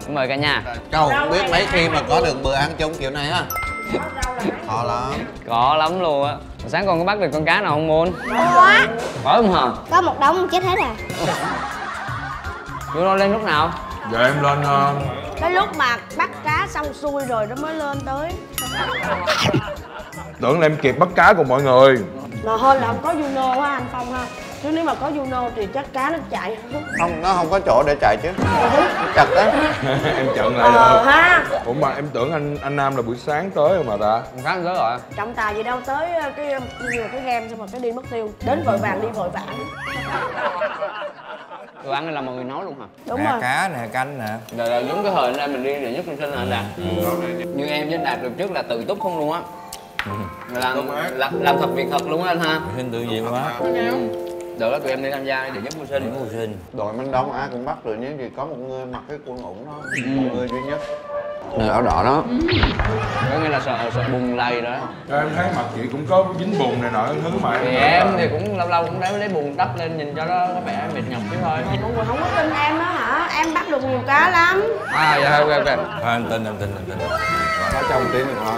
Cảm ơn cả nhà. Châu không biết mấy khi mà có được bữa ăn chung kiểu này á. Khó lắm. Khó lắm luôn á. Sáng con có bắt được con cá nào không Môn? Khó quá. Khó không hả? Có một đống chết hết à. Chú nó lên lúc nào? Dạ em lên... Cái lúc mà bắt cá xong xuôi rồi nó mới lên tới. Tưởng là em kịp bắt cá cùng mọi người. Mà hơn là không có Juno á anh Phong ha. Chứ nếu mà có Juno thì chắc cá nó chạy hết. Không, nó không có chỗ để chạy chứ. Chật á. Em chận lại được ha. Ủa mà em tưởng anh Nam là buổi sáng tới rồi mà ta. Con cá tới rồi. Trọng tài gì đâu tới cái game xong mà cái đi mất tiêu. Đến vội vàng đi vội vàng. Đồ ăn là mọi người nói luôn hả? Đúng rồi. Cá nè, canh nè. Rồi đúng cái hồi nên mình đi để nhất mình sinh là anh Đạt. Như em với Đạt được trước là tự túc không luôn á. Làm thật việc thật luôn á anh ha. Hình tự nhiên quá. Được đó, tụi em đi tham gia để giúp mưu sinh. Mưu sinh. Đội Minh Đông ai cũng bắt rồi, nếu gì có một người mặc cái quần ủng đó, một người duy nhất. Người áo đỏ đó. Có nghĩa là sợ bùn lầy rồi đó. Em thấy mặt chị cũng có dính bùn này nọ thứ mà. Thì em thì cũng lâu lâu cũng lấy bùn đắp lên nhìn cho nó vẻ mệt nhọc chứ thôi. Không có tin em đó hả? Em bắt được nhiều cá lắm. À dạ ok. Em tin. Nói trong tiếng được thôi.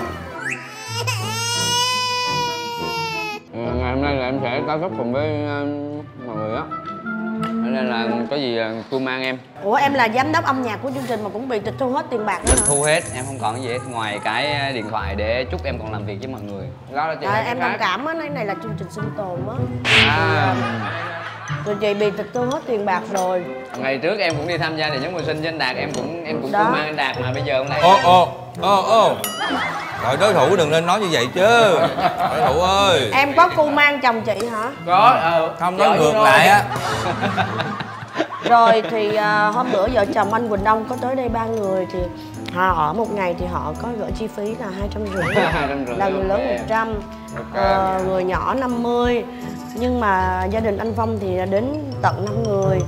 Ngày hôm nay là em sẽ táo gấp cùng với mọi người á. Thế nên là có gì tôi mang em. Ủa em là giám đốc âm nhạc của chương trình mà cũng bị tịch thu hết tiền bạc nữa hả? Thu hết, em không còn cái gì hết ngoài cái điện thoại để chúc em còn làm việc với mọi người. Đó là chị à, em đồng cảm á, này là chương trình sinh tồn á. Rồi chị bị tịch thu hết tiền bạc rồi. Ngày trước em cũng đi tham gia để nhóm mùa sinh với anh Đạt, em cũng cưu mang anh Đạt mà bây giờ hôm nay. Ô. Rồi đối thủ đừng nên nói như vậy chứ. Đối thủ ơi. Em có cưu mang chồng chị hả? Có. Không nói ngược lại á. Rồi thì hôm bữa vợ chồng anh Quỳnh Đông có tới đây 3 người thì họ một ngày thì họ có gửi chi phí là 250, là người lớn 100, người nhỏ 50. Nhưng mà gia đình anh Phong thì đến tận 5 người.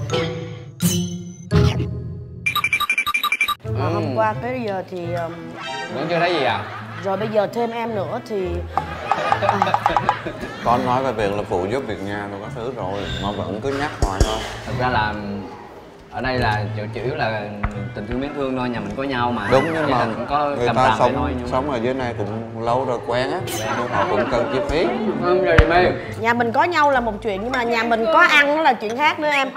Hôm qua tới giờ thì vẫn chưa thấy gì à? Rồi bây giờ thêm em nữa thì con nói về việc là phụ giúp việc nhà rồi có thứ rồi mà vẫn cứ nhắc hoài thôi. Thật ra là ở đây là chủ yếu là tình thương mến thương thôi, nhà mình có nhau mà. Đúng, nhưng mà cũng có người ta sống ở dưới này cũng lâu rồi quen á, nên họ cũng cần chi phí. Nhà mình có nhau là một chuyện, nhưng mà nhà mình có ăn nó là chuyện khác nữa em.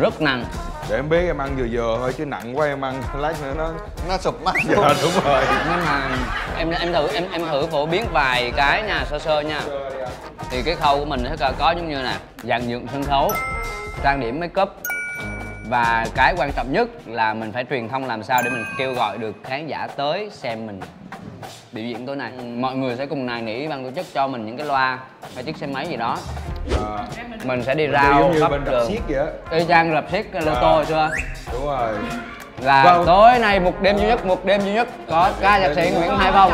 Rất nặng. Để em biết em ăn vừa thôi chứ nặng quá em ăn lát nữa nó sụp mắt. Dạ đúng rồi. Nhưng mà em thử phổ biến vài cái nha, sơ nha. Thì cái khâu của mình có giống như nè, dàn dựng sân khấu, trang điểm make up, và cái quan trọng nhất là mình phải truyền thông làm sao để mình kêu gọi được khán giả tới xem mình biểu diễn tối nay. Mọi người sẽ cùng nài nỉ ban tổ chức cho mình những cái loa hay chiếc xe máy gì đó. Mình sẽ đi rao khắp đường. Y chang rạp xiếc lô tô rồi chưa? Đúng rồi. Là tối nay một đêm duy nhất có ca nhạc sĩ Nguyễn Hải Phong,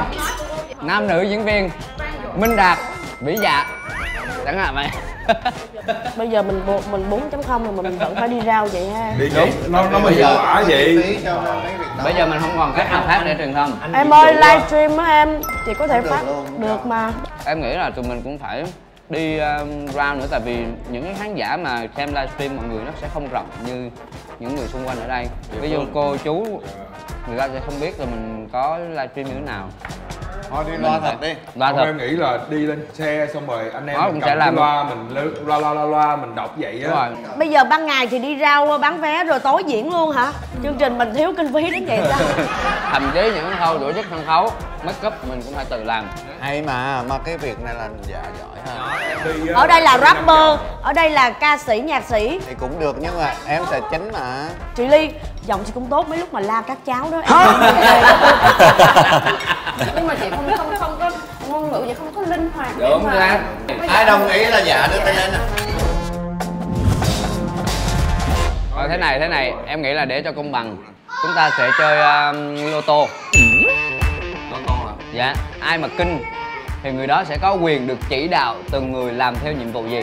nam nữ diễn viên Minh Đạt, Vỹ Dạ chẳng hạn vậy. Bây giờ mình 4.0 rồi mình vẫn phải đi rao vậy ha. Đi đúng, nó mới hiệu quả vậy. Bây giờ mình không còn cách nào khác để truyền thông. Em ơi, livestream á em chị có thể phát được mà. Em nghĩ là tụi mình cũng phải đi rao nữa, tại vì những cái khán giả mà xem livestream mọi người nó sẽ không rộng như những người xung quanh ở đây. Ví dụ cô chú người ta sẽ không biết là mình có livestream như thế nào. Thôi đi loa thật đi. Loa thật. Em nghĩ là đi lên xe xong rồi anh em mình sẽ làm loa, mình loa mình đọc vậy á. Bây giờ ban ngày thì đi rau bán vé rồi tối diễn luôn hả? Chương trình mình thiếu kinh phí đến vậy sao? Thậm chí những khâu đuổi chất sân khấu, make up mình cũng phải tự làm. Hay mà cái việc này là dạ giỏi ha. Ở đây là rapper, ở đây là ca sĩ, nhạc sĩ thì cũng được nhưng mà em sẽ chính mà. Chị Ly giọng chị cũng tốt mấy lúc mà la các cháu đó. Nhưng mà chị không có ngôn ngữ, vậy không có linh hoạt. Đúng ra. Ai đồng ý là dạ đưa tay lên. Rồi thế này, em nghĩ là để cho công bằng, chúng ta sẽ chơi lô tô. Lô tô hả? Dạ, ai mà kinh thì người đó sẽ có quyền được chỉ đạo từng người làm theo nhiệm vụ gì.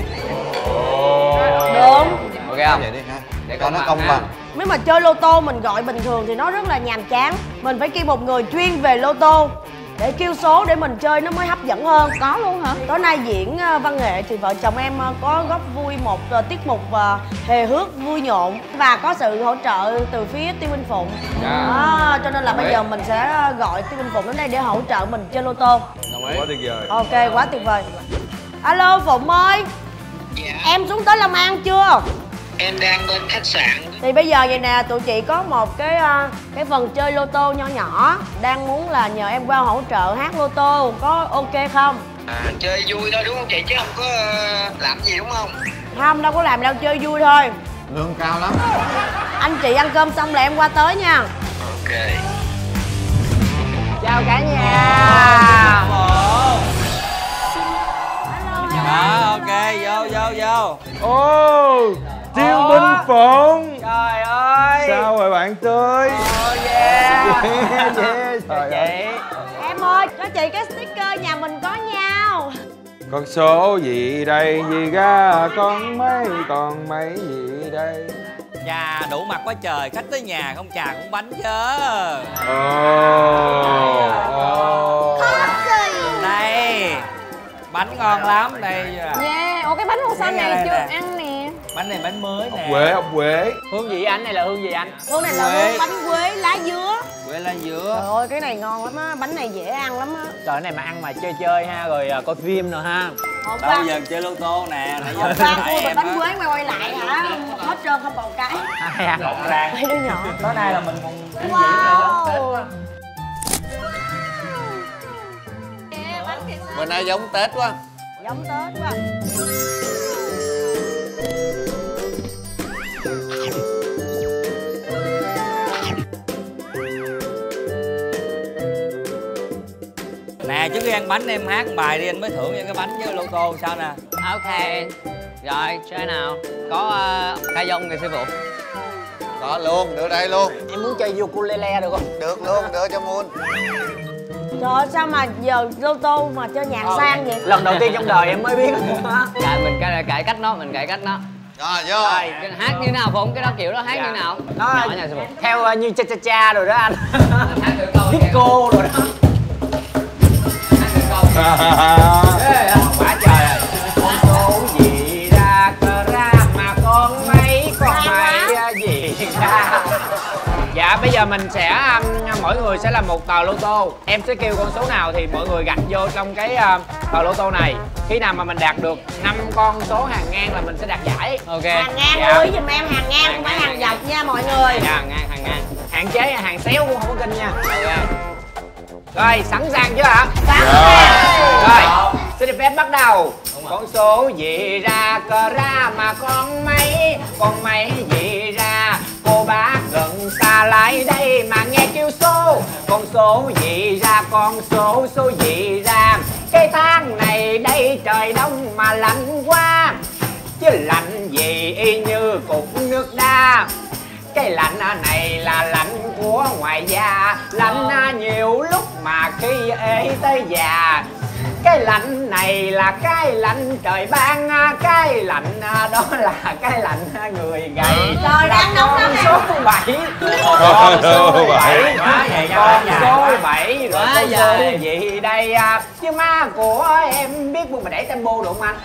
Đúng. Ok không? Vậy đi ha. Để coi nó công bằng. Nếu mà chơi lô tô mình gọi bình thường thì nó rất là nhàm chán. Mình phải kêu một người chuyên về lô tô để kêu số để mình chơi nó mới hấp dẫn hơn. Có luôn hả? Tối nay diễn văn nghệ thì vợ chồng em có góp vui một tiết mục hề hước vui nhộn và có sự hỗ trợ từ phía Tiêu Minh Phụng. Đó, cho nên là bây giờ mình sẽ gọi Tiêu Minh Phụng đến đây để hỗ trợ mình chơi lô tô. Quá tuyệt vời. Ok, quá tuyệt vời. Alo Phụng ơi. Dạ. Em xuống tới Long An chưa? Em đang lên khách sạn. Thì bây giờ vậy nè, tụi chị có một cái phần chơi lô tô nho nhỏ, đang muốn là nhờ em qua hỗ trợ hát lô tô, có ok không? À, chơi vui thôi đúng không chị, chứ không có làm gì đúng không? Không, đâu có làm đâu, chơi vui thôi. Lương cao lắm. Anh chị ăn cơm xong là em qua tới nha. Ok. Chào cả nhà. Ok, vô. Ô Tiêu Minh Phụng. Trời ơi. Sao rồi bạn tươi? Yeah. Trời ơi. Em ơi, cho chị cái sticker Nhà Mình Có Nhau. Con số gì đây, gì ra còn mấy gì đây. Chà, đủ mặt quá trời, khách tới nhà không trà cũng bánh chứ. Đây. Bánh ngon lắm đây. Yeah, ủa cái bánh màu xanh này chưa ăn nè. Bánh này bánh mới nè. Ốc quế. Hương vị anh, này là hương gì anh? Hương này là hương bánh quế lá dứa. Quế lá dứa. Trời ơi cái này ngon lắm á, bánh này dễ ăn lắm á. Trời cái này mà ăn mà chơi ha, rồi coi phim rồi ha. Bây giờ chơi lô tô nè. Hôm qua cua và bánh quế mà quay lại hả? Hết trơn không còn cái. Ngọt ràng. Mấy đứa nhỏ. Tối nay là mình còn ăn gì nữa. Bữa nay giống Tết quá. Nè trước khi ăn bánh em hát bài đi, anh mới thưởng cho cái bánh với lô tô sao nè. Ok. Rồi chơi nào. Có ca dông người sư phụ. Có luôn, đưa đây luôn. Em muốn chơi ukulele được không? Được luôn, đưa cho Moon. Trời ơi, sao mà giờ lô tô mà chơi nhạc sang vậy? Lần đầu tiên trong đời em mới biết. Dạ, mình cải cách nó, Rồi, vô. Rồi, hát như nào Phụng? Cái đó kiểu đó hát như nào? Đó, theo như cha rồi đó anh. Hát được câu disco rồi đó. Hát được câu. Quá trời rồi. Con số gì ra cờ ra mà con mấy gì ra. Dạ bây giờ mình sẽ mỗi người sẽ làm một tờ lô tô. Em sẽ kêu con số nào thì mọi người gạch vô trong cái tờ lô tô này. Khi nào mà mình đạt được 5 con số hàng ngang là mình sẽ đạt giải. Ok. Hàng ngang ơi giùm em, hàng ngang không phải hàng dọc nha mọi người. Dạ, hàng ngang. Hạn chế hàng xéo cũng không có kinh nha. Ok. Rồi sẵn sàng chưa ạ? Sẵn sàng. Rồi xin phép bắt đầu. Con số gì ra cờ ra mà con mấy gì ra. Cô bác gần xa lại đây mà nghe kêu số. Con số gì ra, con số gì ra. Cái tháng này đây trời đông mà lạnh quá. Chứ lạnh gì y như cục nước đá. Cái lạnh này là lạnh của ngoài da. Lạnh nhiều lúc mà khi ế tới già. Cái lạnh này là cái lạnh trời ban. Cái lạnh đó là cái lạnh người gầy. Trời đang nóng lắm. Con số 7. Con số 7. Rồi con số gì đây. Chứ má của em biết buông mà để tempo được không anh?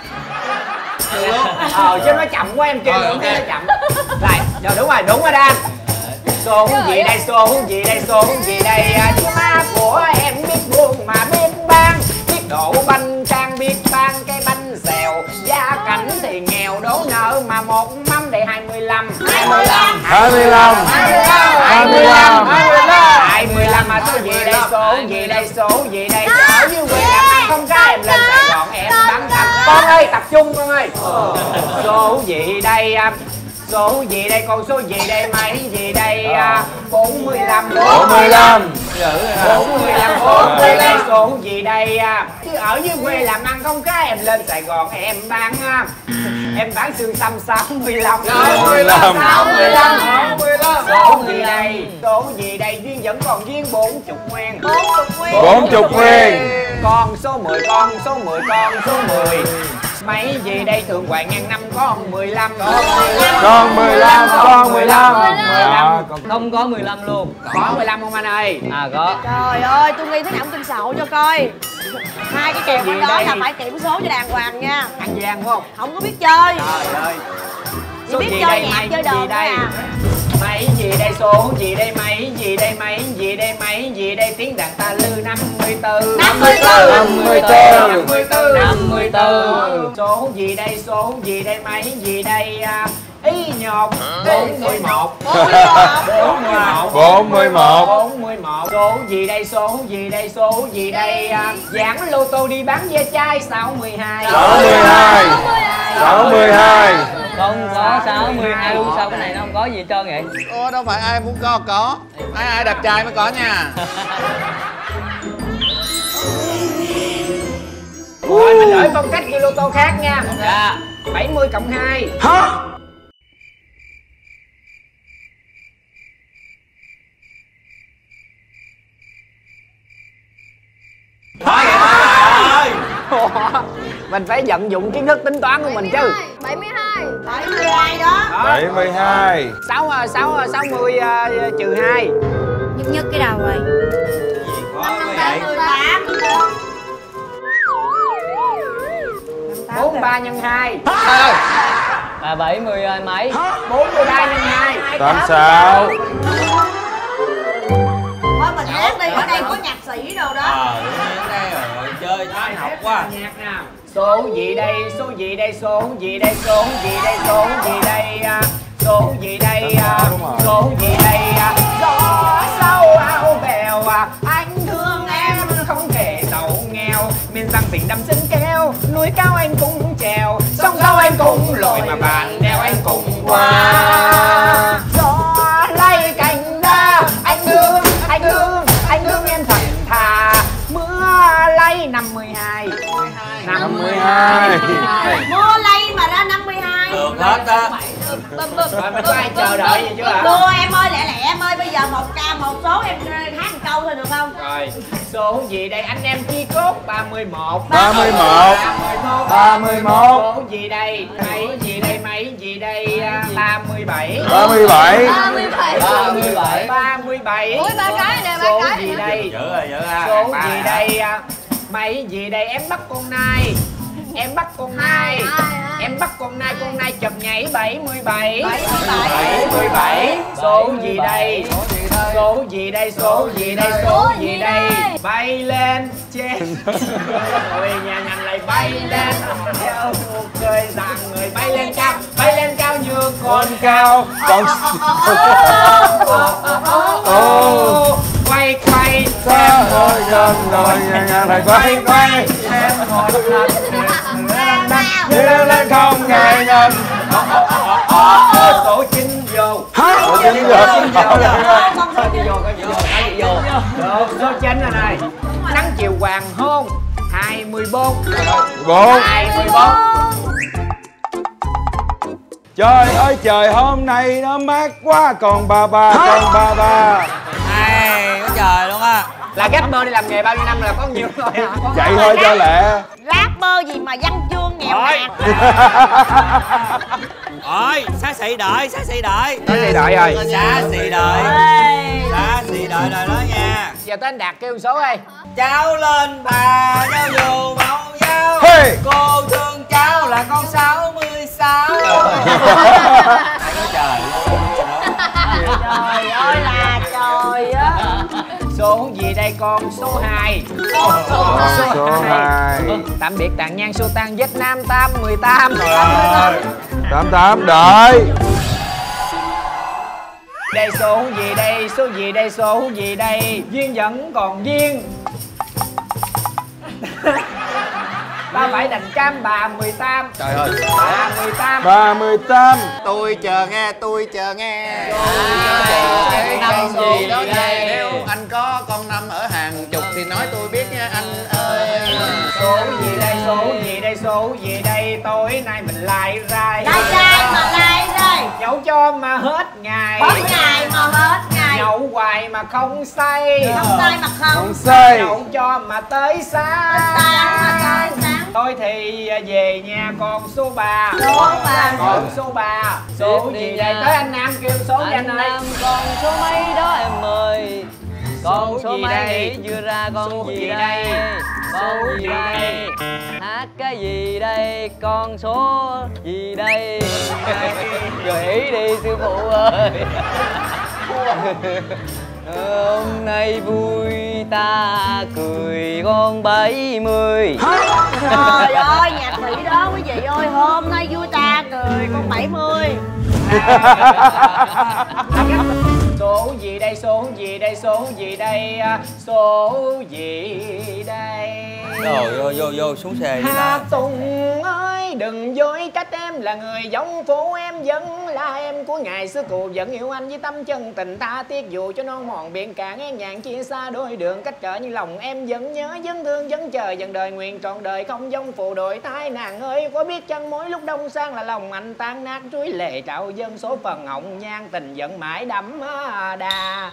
Được luôn. Chứ nó chậm quá em kêu nữa, nó chậm. Rồi, đúng rồi, đúng rồi đó anh. Số gì đây, số gì đây, số gì đây, chú má của em biết buông mà biết bán, biết đổ banh trang, biết bán cái bánh xèo. Gia cảnh thì nghèo đổ nợ mà một mâm đầy 25 mà số gì đây, số gì đây, số gì đây. Ở dưới quê làm ăn không ra em lên Sài Gòn em bắn thật. Con ơi tập trung con ơi. Số gì đây, số gì đây, con số gì đây, mấy gì đây, 45 số gì đây, chứ ở dưới quê làm ăn không có em lên Sài Gòn em bán, em bán xương tâm 65 số gì đây, số gì đây, duyên vẫn còn duyên 40 nguyên, con số 10 con số 10 mấy gì đây, thường hoài ngàn năm có ông 15 con 15 không có 15 luôn, có 15 không anh ơi? À có. Trời ơi tôi nghĩ thế nào tin sậu cho coi. Hai cái kèo bên đó đây là phải kiểm số cho đàng hoàng nha. Ăn gian phải không? Không có biết chơi. Trời ơi. Chỉ biết chơi đây, nhạc chơi đồ đây. Mấy gì đây, số gì đây, mấy gì đây, mấy gì đây, mấy gì đây, tiếng đàn ta lư 54 số gì đây, số gì đây, mấy gì đây, ý nhột 41 số gì đây, số gì đây, số gì đây, giảng lô tô đi bán ve chai 62 không có 62 luôn. Sao cái này nó không có gì hết trơn vậy? Ủa đâu phải ai muốn có ai đẹp trai mới có nha. Rồi mình đổi phong cách ghi lô tô khác nha. Dạ 70 + 2. Hả? Mình phải vận dụng kiến thức tính toán của mình chứ. 72 đó. 72 60 - 2. Nhất cái đầu rồi. 58 43 × 2 là 70 mấy. 43 × 2 86. Thôi mình hát đi, ở đây có nhạc sĩ đâu đó. Chơi thái học quá. Nhạc nào? Số gì đây, số gì đây, số gì đây, số gì đây, số gì đây, số gì đây, số gì đây, gió sâu ao bèo, anh thương em không kể giàu nghèo, miền Giang tỉnh đầm sinh keo, núi cao anh cũng trèo, sông sâu anh cũng lội mà bạn đèo anh cũng qua. Gió lay cành ra, anh thương em thật thà, mưa lay 52 mưa lây mà ra 52 được hết á. Rồi mình có ai chờ đợi gì chưa ạ? Đua em ơi, lẹ lẹ em ơi, bây giờ một số em hát một câu thôi được không? Rồi số gì đây, anh em chi cốt 31 số gì đây, mấy gì đây 37 số gì đây, số gì đây, mấy gì đây, em bắt con nai con nai chụp nhảy 77 số gì đây, số gì đây bay lên trên ôi nhà nhanh lại bay lên theo cuộc đời rằng người bay lên cao như con cao con quay em ngồi lên rồi nhà này quay em ngồi lên không ngày ngần tổ chính vô số chính là này nắng chiều hoàng hôn 24. Trời ơi trời hôm nay nó mát quá, còn ba trời luôn á. Là rapper đi làm nghề bao nhiêu năm là có nhiều rồi hả? Chạy thôi cho lẹ. Rapper gì mà văn chương nghèo hạt. Ôi, Xá Xị đợi rồi đó nha. Giờ tới anh Đạt kêu số đây. Cháu lên bà nhau dù mẫu giáo. Cô thương cháu là con 66. Trời ơi. con số 2. Số 2. Tạm biệt tàn nhang xua tan Việt Nam 818. 88 đợi. Đây số gì đây, số gì đây, số gì đây? Duyên vẫn còn duyên. Ba phải đành cam bà 18. Trời ơi. Bà 18. Bà 18. Tôi chờ nghe, tôi chờ nghe. Cái năm gì đó đây? Nếu anh có con năm ở hàng chục thì nói tôi biết nha anh ơi. Số gì đây, số gì đây, số gì đây? Tối nay mình lại ra. Lại ra mà lại rồi. Nhậu cho mà hết ngày. Hết ngày mà hết ngày. Nhậu hoài mà không say. Không say mà không say. Nhậu cho mà tới sáng. Tới sáng. Tôi thì về nhà con số 3. Con số 3. Số gì vậy? Tới anh Nam kêu số cho anh đây. Con số mấy đó em ơi? Con số gì đây? Vừa ra con gì đây? Con gì đây? Hát cái gì đây? Con số gì đây? Gợi ý đi sư phụ ơi. Hôm nay vui ta cười con 70. Trời ơi, nhạc Mỹ đó quý vị ơi. Hôm nay vui ta cười con 70. Số gì đây, số gì đây, số gì đây, số gì đây? Rồi vô xuống xe đi. Hà Tùng ơi đừng dối trách em là người giống phố, em vẫn là em của ngày xưa, cụ vẫn yêu anh với tâm chân tình ta tiếc dù cho non mòn biển cả ngang nhàng chia xa đôi đường cách trở, nhưng lòng em vẫn nhớ vẫn thương vẫn chờ dần đời nguyện trọn đời không giống phụ đổi tai nàng ơi có biết chăng mỗi lúc đông sang là lòng anh tan nát chuối lệ trạo dân số phần hồng nhan tình vẫn mãi đắm đà.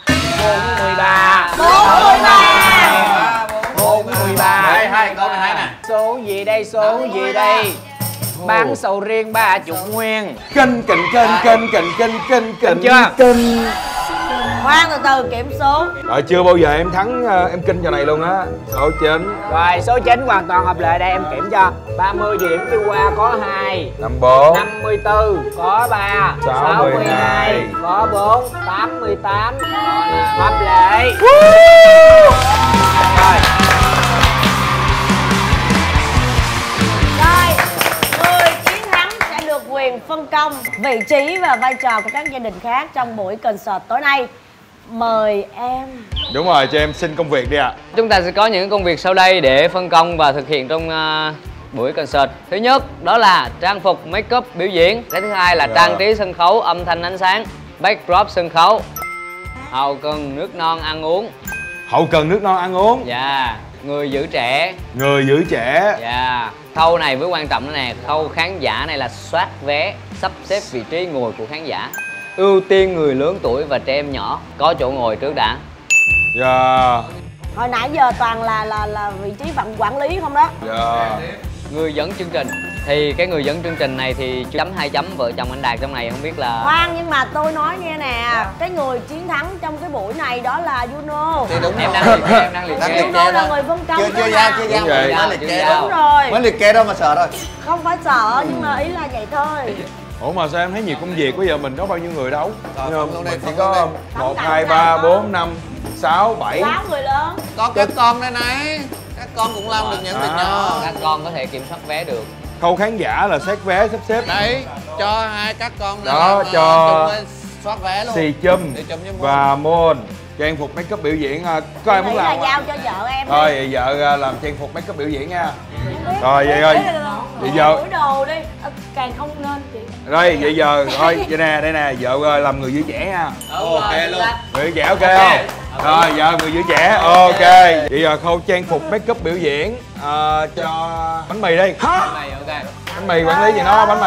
43 43 hai câu này nè. Số gì đây, số gì đây? Bán sầu riêng 30 nguyên. Kinh chưa? Kinh. Khoan từ từ kiểm số. Rồi chưa bao giờ em thắng em kinh trò này luôn á. Số 9. Rồi số 9 hoàn toàn hợp lệ đây em kiểm cho. 30 điểm đi qua có 2. 54. 54 có 3. 62 có 4. 88 hợp lệ. Rồi. Quyền phân công vị trí và vai trò của các gia đình khác trong buổi concert tối nay. Mời em. Đúng rồi, cho em xin công việc đi ạ. Chúng ta sẽ có những công việc sau đây để phân công và thực hiện trong buổi concert. Thứ nhất đó là trang phục, make up, biểu diễn. Cái thứ hai là trang trí sân khấu, âm thanh ánh sáng, backdrop sân khấu, hậu cần nước non ăn uống. Hậu cần nước non ăn uống. Dạ. Người giữ trẻ. Người giữ trẻ. Dạ. Khâu này mới quan trọng nữa nè, khâu khán giả này là soát vé, sắp xếp vị trí ngồi của khán giả, ưu tiên người lớn tuổi và trẻ em nhỏ có chỗ ngồi trước đã. Dạ. Hồi nãy giờ toàn là vị trí quản lý không đó. Dạ. Người dẫn chương trình thì cái người dẫn chương trình này thì chấm 2 chấm vợ chồng anh Đạt trong này không biết là khoan, nhưng mà tôi nói nghe nè, cái người chiến thắng trong cái buổi này đó là Juno thì đúng em, đang liệt kê. Juno là người phân công. Chưa giao mới liệt kê đó. Đúng rồi, mới liệt kê đó mà sợ thôi. Không phải sợ nhưng mà ý là vậy thôi. Ủa mà sao em thấy nhiều công việc quá vậy? Mình có bao nhiêu người đâu? Mình chỉ có 1, 2, 3, 4, 5, 6, 7 người lớn. Có các con đây này. Các con cũng làm được những việc nhỏ. Các con có thể kiểm soát vé được. Khâu khán giả là xét vé sắp xếp. Đấy, cho hai các con đó, cho soát vé luôn. Xì Chum và Môn. Trang phục make up biểu diễn. Có ai muốn làm không? Giao cho vợ em. Thôi vợ làm trang phục make up biểu diễn nha. Rồi vậy ơi. Vậy giờ đổi đồ đi. Càng không nên chị. Rồi vậy giờ thôi, vậy nè, đây nè, vợ làm người giữ trẻ nha. Ok luôn. Người giữ trẻ ok không? Rồi giờ người giữ trẻ ok. Vậy giờ khâu trang phục make up biểu diễn cho bánh mì đi. Bánh mì quản lý gì nó, bánh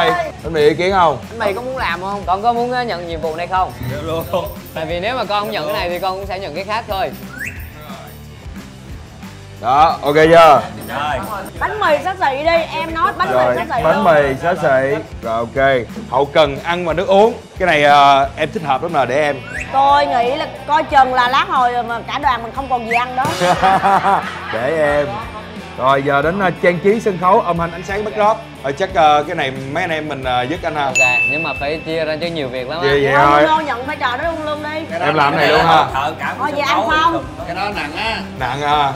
mì ý kiến không? Bánh mì có muốn làm không? Con có muốn nhận nhiệm vụ này không? Được luôn. Tại vì nếu mà con không nhận cái này thì con cũng sẽ nhận cái khác thôi. Đó, ok chưa? Rồi. Bánh mì Xá Xị đi, em nói bánh mì Xá Xị. Bánh mì Xá Xị. Rồi ok. Hậu cần ăn và nước uống. Cái này em thích hợp lắm là để em. Tôi nghĩ là coi chừng là lát hồi mà cả đoàn mình không còn gì ăn đó. Để em. Rồi giờ đến trang trí sân khấu, âm thanh ánh sáng backdrop. Chắc cái này mấy anh em mình giúp anh ha. Dạ, nhưng mà phải chia ra chứ nhiều việc lắm. Vậy vậy thôi. Không nhận phải trò đó luôn luôn đi. Em làm cái này luôn ha. Thôi vậy anh Phong. Cái đó nặng á. Nặng à.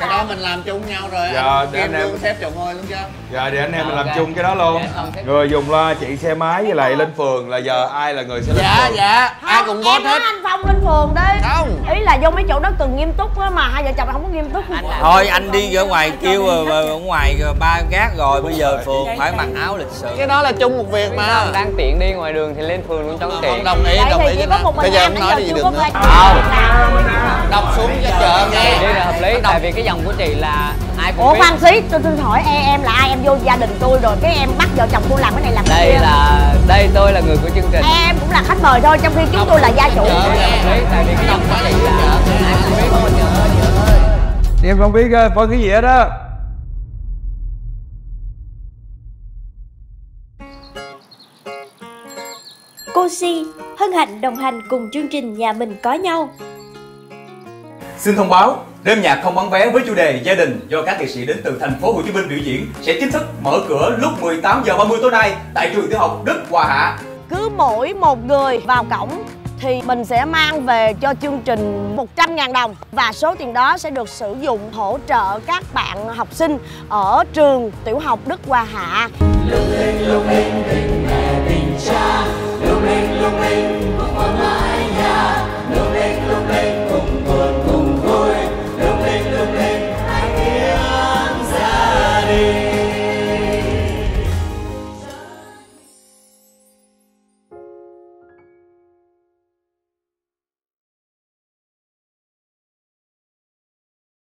Cái đó mình làm chung nhau rồi. Giờ để anh em xếp chồng ngồi luôn chứ. Giờ để anh em mình làm chung cái đó luôn. Người dùng là chị xe máy với lại lên phường, là giờ ai là người sẽ lên phường? Dạ dạ, ai cũng boss hết. Anh Phong lên phường đi. Không. Ý là vô mấy chỗ đó từng nghiêm túc á, mà hai vợ chồng không có nghiêm túc. Thôi anh đi ở ngoài kêu ở ngoài ba gác rồi, bây giờ phải mặc áo lịch sự. Cái đó là chung một việc mà. Đang tiện đi ngoài đường thì lên phường luôn cho tiện. Không đồng ý với bây giờ không nói gì được nữa. Không. Đọc xuống cho chợ nghe. Đây là hợp lý. Tại vì cái dòng của chị là ai cũng biết. Ủa khoan xí, tôi hỏi em là ai, em vô gia đình tôi rồi cái em bắt vợ chồng tôi làm cái này làm cái kia. Đây là đây tôi là người của chương trình. Em cũng là khách mời thôi, trong khi chúng tôi là gia chủ. Tại vì cái dòng của chị là ai cũng biết thôi. Em không biết phân cái gì hết á. Cô Si hân hạnh đồng hành cùng chương trình Nhà Mình Có Nhau. Xin thông báo, đêm nhạc không bán vé với chủ đề gia đình do các nghệ sĩ đến từ thành phố Hồ Chí Minh biểu diễn sẽ chính thức mở cửa lúc 18h30 tối nay tại trường tiểu học Đức Hòa. Cứ mỗi một người vào cổng thì mình sẽ mang về cho chương trình 100.000 đồng và số tiền đó sẽ được sử dụng hỗ trợ các bạn học sinh ở trường tiểu học Đức Hòa Hạ. Lung linh, tình mẹ, tình cha, lung linh,